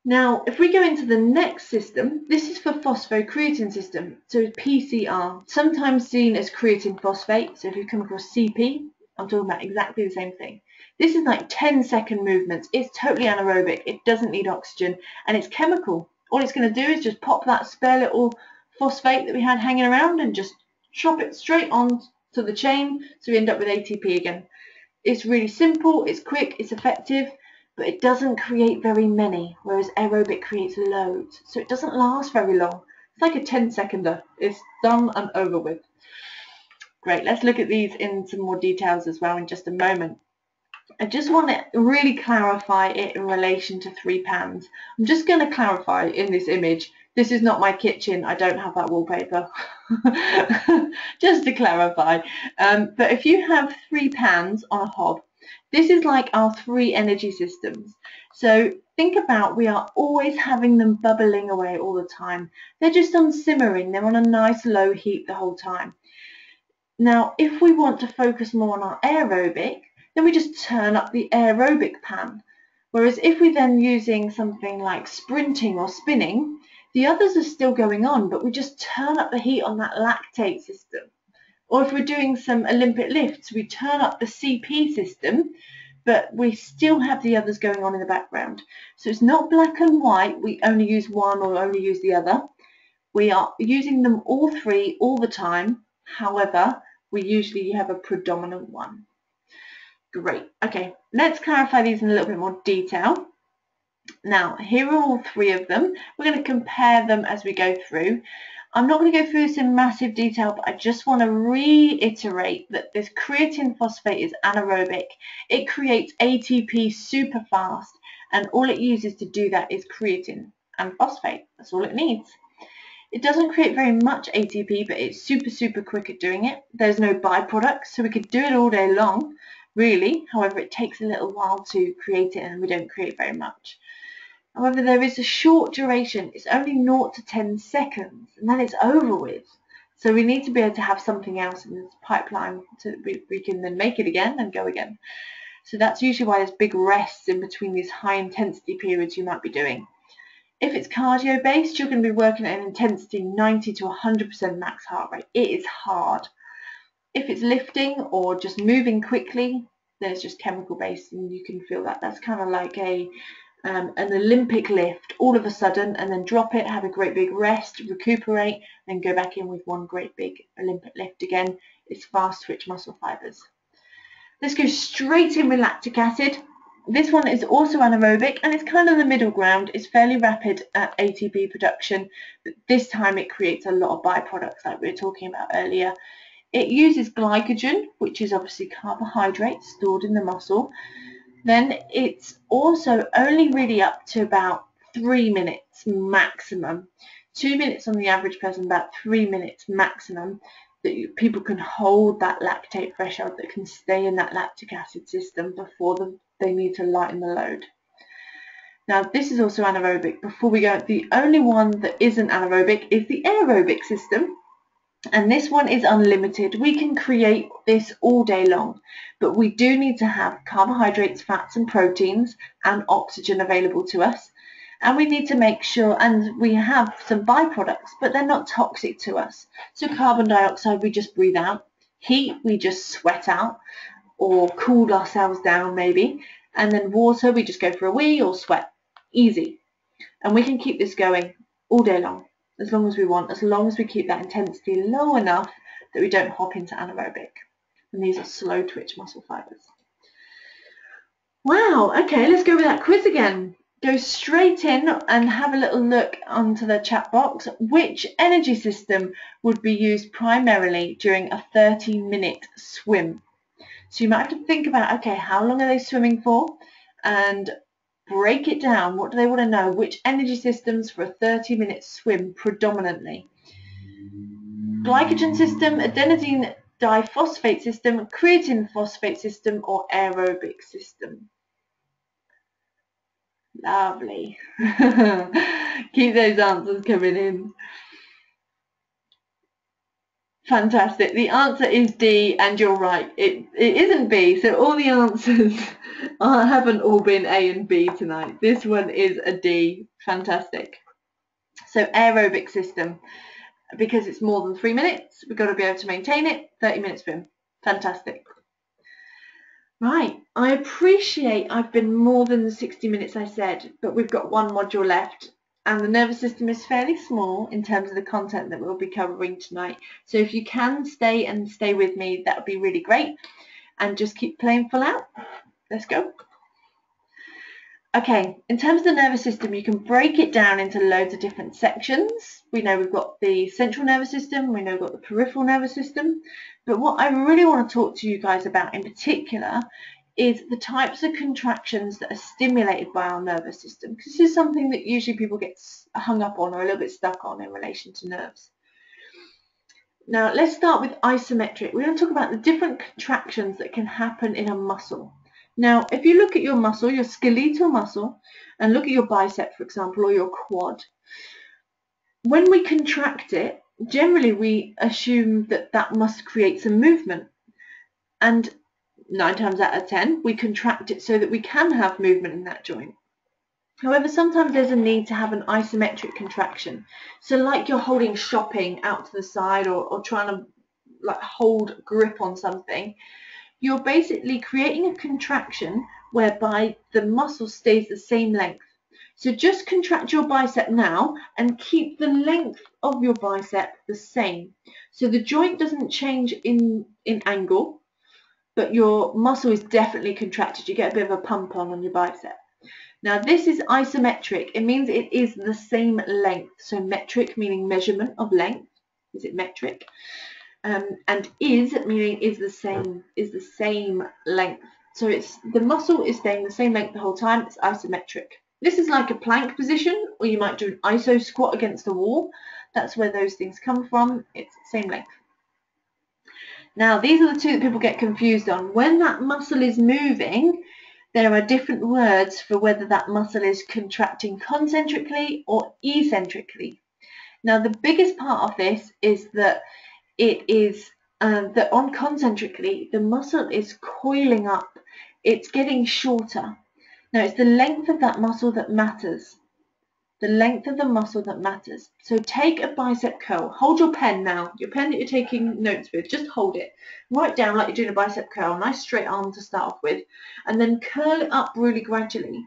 Now, if we go into the next system, this is for phosphocreatine system, so PCR, sometimes seen as creatine phosphate. So if you come across CP, I'm talking about exactly the same thing. This is like 10-second movements. It's totally anaerobic. It doesn't need oxygen and it's chemical. All it's going to do is just pop that spare little phosphate that we had hanging around and just chop it straight on to the chain, so we end up with ATP again. It's really simple, it's quick, it's effective, but it doesn't create very many, whereas aerobic creates loads. So it doesn't last very long. It's like a 10-seconder. It's done and over with. Great, let's look at these in some more details as well in just a moment. I just want to really clarify it in relation to 3 pounds. I'm just going to clarify in this image, this is not my kitchen. I don't have that wallpaper. Just to clarify. But if you have 3 pounds on a hob, this is like our 3 energy systems. So think about, we are always having them bubbling away all the time. They're just on simmering. They're on a nice low heat the whole time. Now, if we want to focus more on our aerobic, then we just turn up the aerobic pan. Whereas if we're then using something like sprinting or spinning, the others are still going on, but we just turn up the heat on that lactate system. Or if we're doing some Olympic lifts, we turn up the CP system, but we still have the others going on in the background. So it's not black and white, we only use one or only use the other. We are using them all 3 all the time. However, we usually have a predominant one. Great. Okay, let's clarify these in a little bit more detail. Now, here are all 3 of them. We're going to compare them as we go through. I'm not going to go through this in massive detail, but I just want to reiterate that this creatine phosphate is anaerobic. It creates ATP super fast, and all it uses to do that is creatine and phosphate. That's all it needs. It doesn't create very much ATP, but it's super, super quick at doing it. There's no byproducts, so we could do it all day long. Really, however, it takes a little while to create it and we don't create very much. However, there is a short duration. It's only 0 to 10 seconds and then it's over with. So we need to be able to have something else in this pipeline so that we can then make it again and go again. So that's usually why there's big rests in between these high intensity periods you might be doing. If it's cardio based, you're going to be working at an intensity 90 to 100% max heart rate. It is hard. If it's lifting or just moving quickly, there's just chemical based and you can feel that. That's kind of like a an Olympic lift all of a sudden, and then drop it, have a great big rest, recuperate, then go back in with one great big Olympic lift again. It's fast twitch muscle fibers. Let's go straight in with lactic acid. This one is also anaerobic and it's kind of the middle ground. It's fairly rapid at ATP production, but this time it creates a lot of byproducts like we were talking about earlier. It uses glycogen, which is obviously carbohydrate stored in the muscle. Then it's also only really up to about 3 minutes maximum. 2 minutes on the average person, about 3 minutes maximum, that people can hold that lactate threshold, that can stay in that lactic acid system before they need to lighten the load. Now, this is also anaerobic. Before we go, the only one that isn't anaerobic is the aerobic system. And this one is unlimited. We can create this all day long, but we do need to have carbohydrates, fats and proteins and oxygen available to us. And we need to make sure, and we have some byproducts, but they're not toxic to us. So carbon dioxide, we just breathe out. Heat, we just sweat out or cool ourselves down maybe. And then water, we just go for a wee or sweat. Easy. And we can keep this going all day long as we want, as long as we keep that intensity low enough that we don't hop into anaerobic. And these are slow twitch muscle fibers. Wow, okay, let's go with that quiz again. Go straight in and have a little look onto the chat box. Which energy system would be used primarily during a 30-minute swim? So you might have to think about, okay, how long are they swimming for? And break it down. What do they want to know? Which energy systems for a 30-minute swim predominantly? Glycogen system, adenosine diphosphate system, creatine phosphate system, or aerobic system. Lovely. Keep those answers coming in. Fantastic. The answer is D, and you're right. It isn't B, so all the answers haven't all been A and B tonight. This one is a D. Fantastic. So aerobic system, because it's more than 3 minutes, we've got to be able to maintain it. 30-minute swim. Fantastic. Right. I appreciate I've been more than the 60 minutes I said, but we've got one module left. And the nervous system is fairly small in terms of the content that we'll be covering tonight. So if you can stay with me, that would be really great. And just keep playing full out. Let's go. Okay, in terms of the nervous system, you can break it down into loads of different sections. We know we've got the central nervous system, we know we've got the peripheral nervous system, but what I really want to talk to you guys about in particular is the types of contractions that are stimulated by our nervous system, because this is something that usually people get hung up on or a little bit stuck on in relation to nerves. Now, let's start with isometric. We're going to talk about the different contractions that can happen in a muscle. Now, if you look at your muscle, your skeletal muscle, and look at your bicep, for example, or your quad, when we contract it, generally we assume that that must create some movement. And 9 times out of 10, we contract it so that we can have movement in that joint. However, sometimes there's a need to have an isometric contraction. So like you're holding shopping out to the side or trying to like hold grip on something, you're basically creating a contraction whereby the muscle stays the same length. So just contract your bicep now and keep the length of your bicep the same. So the joint doesn't change in angle, but your muscle is definitely contracted. You get a bit of a pump on your bicep. Now this is isometric. It means it is the same length. So metric meaning measurement of length. Is it metric? And is meaning is the same length. So it's the muscle is staying the same length the whole time. It's isometric. This is like a plank position, or you might do an iso squat against the wall. That's where those things come from. It's the same length. Now, these are the two that people get confused on. When that muscle is moving, there are different words for whether that muscle is contracting concentrically or eccentrically. Now, the biggest part of this is that it is that on concentrically, the muscle is coiling up. It's getting shorter. Now, it's the length of that muscle that matters. The length of the muscle that matters. So take a bicep curl. Hold your pen now. Your pen that you're taking notes with. Just hold it. Write down like you're doing a bicep curl. Nice straight arm to start off with. And then curl it up really gradually.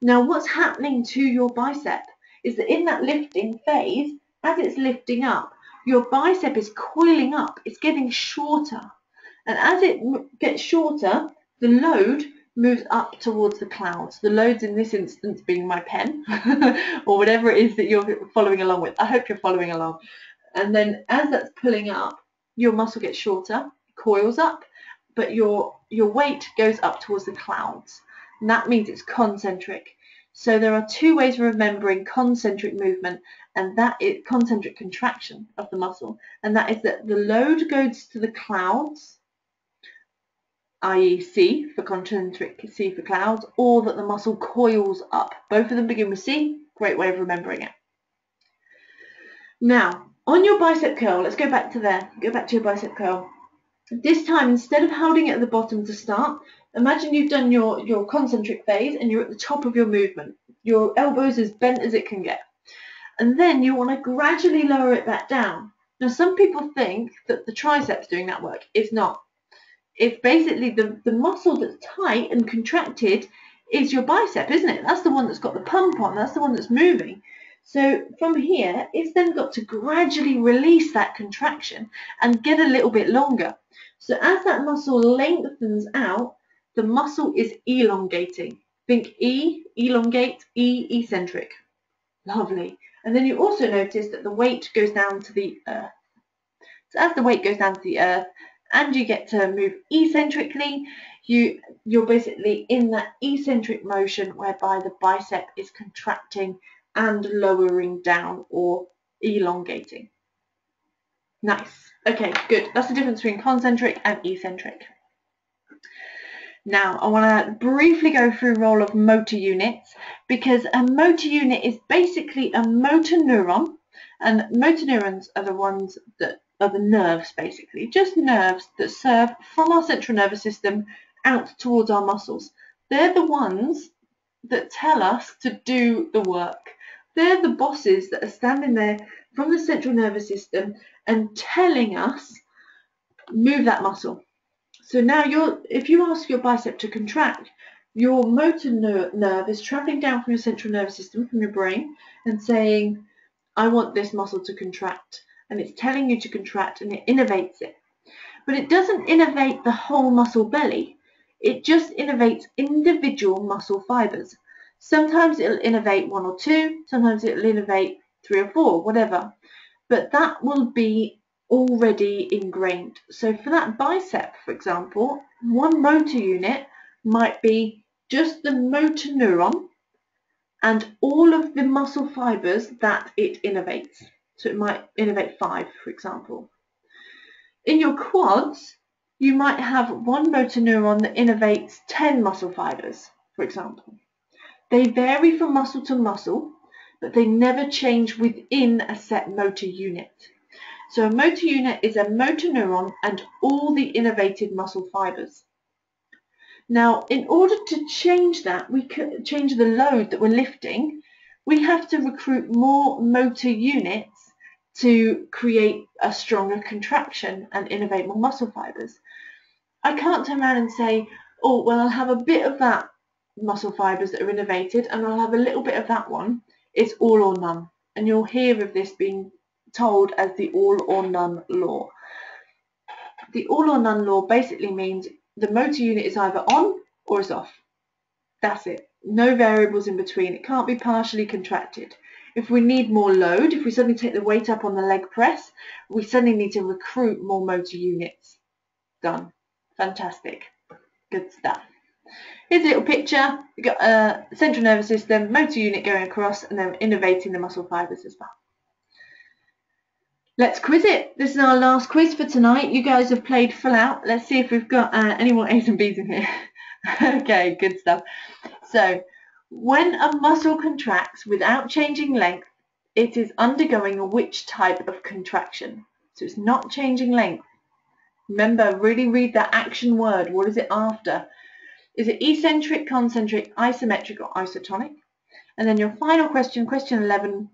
Now what's happening to your bicep is that in that lifting phase, as it's lifting up, your bicep is coiling up. It's getting shorter. And as it gets shorter, the load moves up towards the clouds. The loads in this instance being my pen or whatever it is that you're following along with. I hope you're following along. And then as that's pulling up, your muscle gets shorter, coils up, but your weight goes up towards the clouds. And that means it's concentric. So there are two ways of remembering concentric movement, and that is concentric contraction of the muscle. And that is that the load goes to the clouds, i.e. C for concentric, C for clouds, or that the muscle coils up. Both of them begin with C. Great way of remembering it. Now, on your bicep curl, let's go back to there. Go back to your bicep curl. This time, instead of holding it at the bottom to start, imagine you've done your concentric phase and you're at the top of your movement. Your elbow's as bent as it can get. And then you want to gradually lower it back down. Now, some people think that the triceps doing that work. It's not. It's basically the muscle that's tight and contracted is your bicep, isn't it? That's the one that's got the pump on. That's the one that's moving. So from here, it's then got to gradually release that contraction and get a little bit longer. So as that muscle lengthens out, the muscle is elongating. Think E, elongate, E, eccentric. Lovely. And then you also notice that the weight goes down to the earth. So as the weight goes down to the earth, and you get to move eccentrically, you're basically in that eccentric motion whereby the bicep is contracting and lowering down or elongating. Nice. Okay, good. That's the difference between concentric and eccentric. Now, I want to briefly go through the role of motor units, because a motor unit is basically a motor neuron, and motor neurons are the ones that are the nerves, basically, just nerves that serve from our central nervous system out towards our muscles. They're the ones that tell us to do the work. They're the bosses that are standing there from the central nervous system and telling us, move that muscle. So now if you ask your bicep to contract, your motor nerve is traveling down from your central nervous system, from your brain, and saying, I want this muscle to contract. And it's telling you to contract, and it innervates it. But it doesn't innervate the whole muscle belly. It just innervates individual muscle fibers. Sometimes it'll innovate one or two, sometimes it'll innovate three or four, whatever. But that will be already ingrained. So for that bicep, for example, one motor unit might be just the motor neuron and all of the muscle fibers that it innervates. So it might innervate 5, for example. In your quads, you might have one motor neuron that innervates 10 muscle fibers, for example. They vary from muscle to muscle, but they never change within a set motor unit. So a motor unit is a motor neuron and all the innervated muscle fibers. Now, in order to change that, we can change the load that we're lifting. We have to recruit more motor units to create a stronger contraction and innervate more muscle fibers. I can't turn around and say, oh, well, I'll have a bit of that muscle fibers that are innervated and I'll have a little bit of that one. It's all or none, and you'll hear of this being told as the all or none law. The all or none law basically means the motor unit is either on or is off. That's it. No variables in between. It can't be partially contracted. If we need more load, if we suddenly take the weight up on the leg press, we suddenly need to recruit more motor units. Done. Fantastic. Good stuff. Here's a little picture. We've got a central nervous system, motor unit going across, and then innervating the muscle fibers as well. Let's quiz it. This is our last quiz for tonight. You guys have played full out. Let's see if we've got any more A's and B's in here. Okay, good stuff. So, when a muscle contracts without changing length, it is undergoing which type of contraction? So it's not changing length. Remember, really read that action word. What is it after? Is it eccentric, concentric, isometric or isotonic? And then your final question, question 11,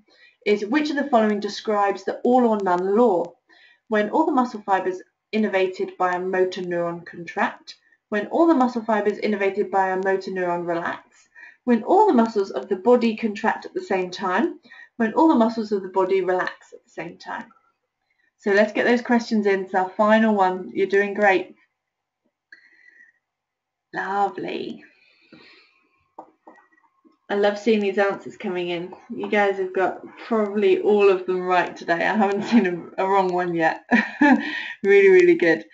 is which of the following describes the all or none law? When all the muscle fibers innervated by a motor neuron contract, when all the muscle fibers innervated by a motor neuron relax, when all the muscles of the body contract at the same time, when all the muscles of the body relax at the same time. So let's get those questions in. It's our final one. You're doing great. Lovely. I love seeing these answers coming in. You guys have got probably all of them right today. I haven't seen a wrong one yet. Really, really good.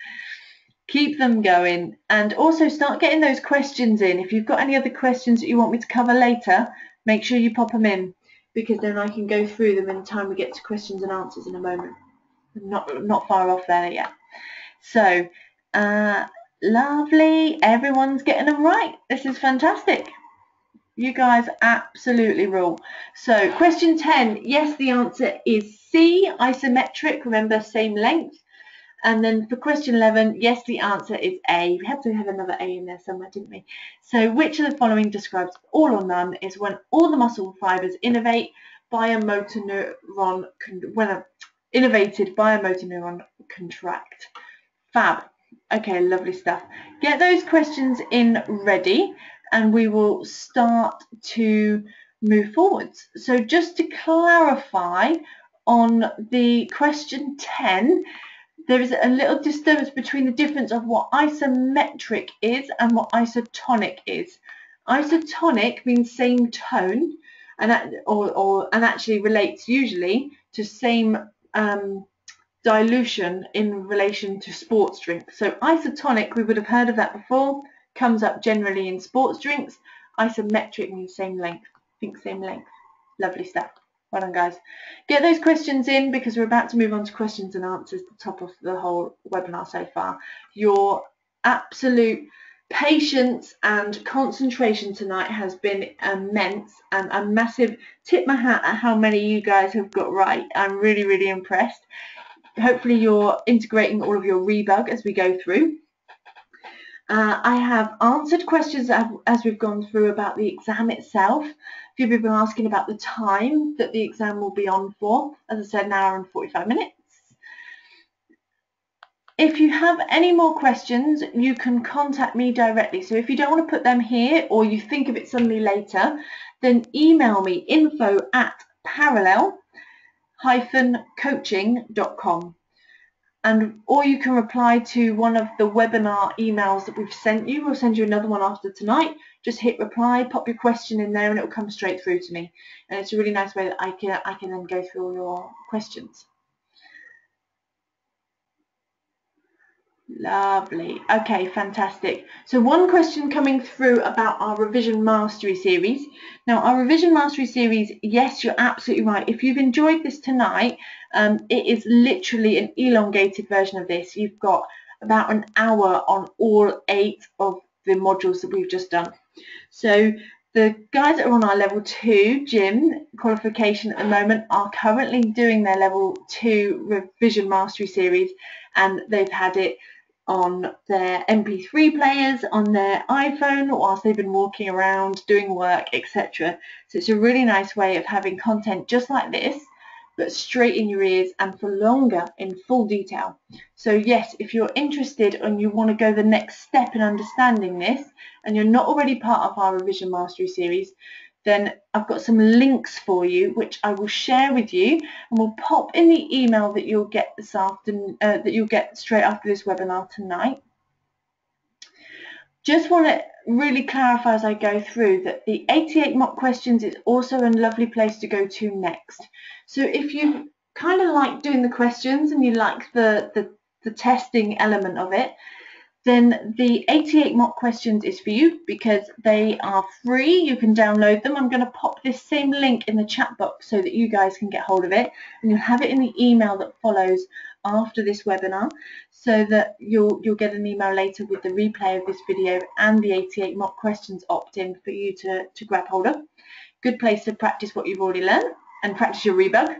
Keep them going, and also start getting those questions in. If you've got any other questions that you want me to cover later, make sure you pop them in, because then I can go through them in the time we get to questions and answers in a moment. I'm not far off there yet. So lovely, everyone's getting them right. This is fantastic. You guys absolutely rule. So question 10, yes, the answer is C, isometric, remember, same length. And then for question 11, yes, the answer is A. We had to have another A in there somewhere, didn't we? So which of the following describes all or none is when all the muscle fibers innervate by a motor neuron, contract. Fab. Okay, lovely stuff. Get those questions in ready and we will start to move forwards. So just to clarify on the question 10, there is a little disturbance between the difference of what isometric is and what isotonic is. Isotonic means same tone and actually relates usually to same dilution in relation to sports drinks. So isotonic, we would have heard of that before, comes up generally in sports drinks. Isometric means same length. Think same length. Lovely stuff. Well done, guys. Get those questions in, because we're about to move on to questions and answers, the top of the whole webinar so far. Your absolute patience and concentration tonight has been immense, and a massive tip my hat at how many you guys have got right. I'm really, really impressed. Hopefully you're integrating all of your rebug as we go through. I have answered questions as we've gone through about the exam itself. A few people are asking about the time that the exam will be on for. As I said, an hour and 45 minutes. If you have any more questions, you can contact me directly. So if you don't want to put them here, or you think of it suddenly later, then email me info@parallel-coaching.com. and or you can reply to one of the webinar emails that we've sent you. We'll send you another one after tonight. Just hit reply, pop your question in there, and it'll come straight through to me. And it's a really nice way that I can then go through all your questions. Lovely. Okay, fantastic. So one question coming through about our Revision Mastery Series. Now, our Revision Mastery Series, yes, you're absolutely right. If you've enjoyed this tonight, it is literally an elongated version of this. You've got about an hour on all 8 of the modules that we've just done. So the guys that are on our Level 2 gym qualification at the moment are currently doing their Level 2 Revision Mastery Series, and they've had it on their MP3 players, on their iPhone, whilst they've been walking around doing work, etc. So it's a really nice way of having content just like this, but straight in your ears and for longer in full detail. So yes, if you're interested and you want to go the next step in understanding this, and you're not already part of our Revision Mastery Series, then I've got some links for you, which I will share with you, and we'll pop in the email that you'll get this afternoon, that you'll get straight after this webinar tonight. Just want to really clarify as I go through that the 88 mock questions is also a lovely place to go to next. So if you kind of like doing the questions and you like the testing element of it, then the 88 mock questions is for you because they are free. You can download them. I'm going to pop this same link in the chat box so that you guys can get hold of it, and you'll have it in the email that follows after this webinar, so that you'll get an email later with the replay of this video and the 88 mock questions opt-in for you to grab hold of. Good place to practice what you've already learned and practice your rebug.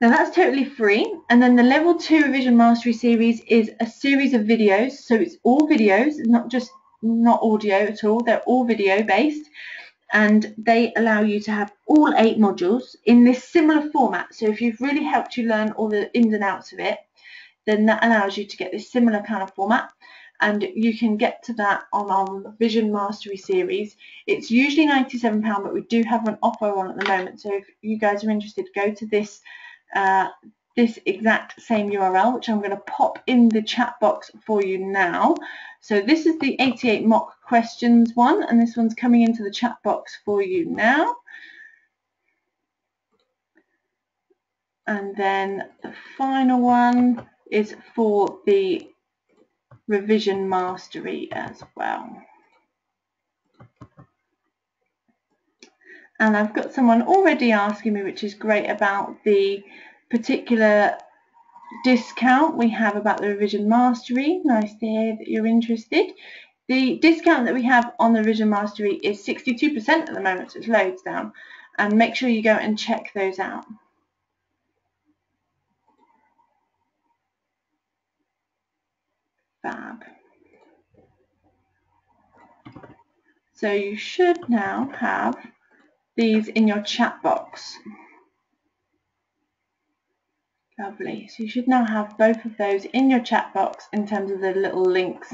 Now that's totally free, and then the Level 2 Revision Mastery Series is a series of videos, so it's all videos, not audio at all, they're all video based, and they allow you to have all 8 modules in this similar format. So if you've really helped you learn all the ins and outs of it, then that allows you to get this similar kind of format, and you can get to that on our Revision Mastery Series. It's usually £97, but we do have an offer on at the moment, so if you guys are interested, go to this exact same URL, which I'm going to pop in the chat box for you now. So this is the 88 mock questions one, and this one's coming into the chat box for you now. And then the final one is for the Revision Mastery as well. And I've got someone already asking me, which is great, about the particular discount we have about the Revision Mastery. Nice to hear that you're interested. The discount that we have on the Revision Mastery is 62% at the moment, so it's loads down. And make sure you go and check those out. Fab. So you should now have these in your chat box. Lovely. So you should now have both of those in your chat box in terms of the little links.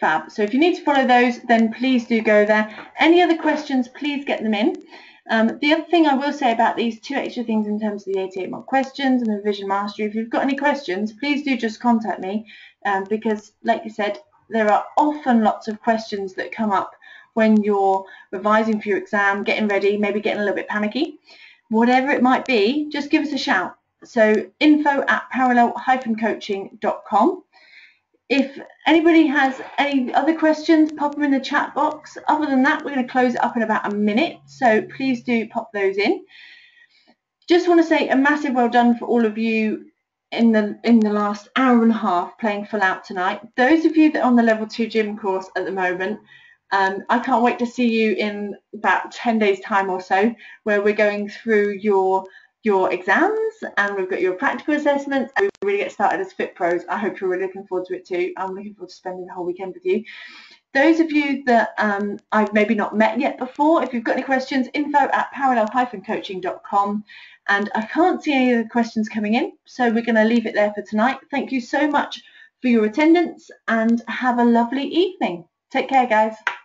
Fab. So if you need to follow those, then please do go there. Any other questions, please get them in. The other thing I will say about these two extra things in terms of the 88 mock questions and the Revision Mastery, if you've got any questions, please do just contact me, because like I said, there are often lots of questions that come up when you're revising for your exam, getting ready, maybe getting a little bit panicky. Whatever it might be, just give us a shout. So info@parallel-coaching.com. If anybody has any other questions, pop them in the chat box. Other than that, we're going to close it up in about a minute, so please do pop those in. Just want to say a massive well done for all of you in the last hour and a half playing full out tonight. Those of you that are on the Level 2 gym course at the moment, I can't wait to see you in about 10 days time or so, where we're going through your exams and we've got your practical assessments and we really get started as fit pros. I hope you're really looking forward to it too. I'm looking forward to spending the whole weekend with you. Those of you that I've maybe not met yet before, if you've got any questions, info@parallel-coaching.com. And I can't see any of the questions coming in, so we're going to leave it there for tonight. Thank you so much for your attendance and have a lovely evening. Take care, guys.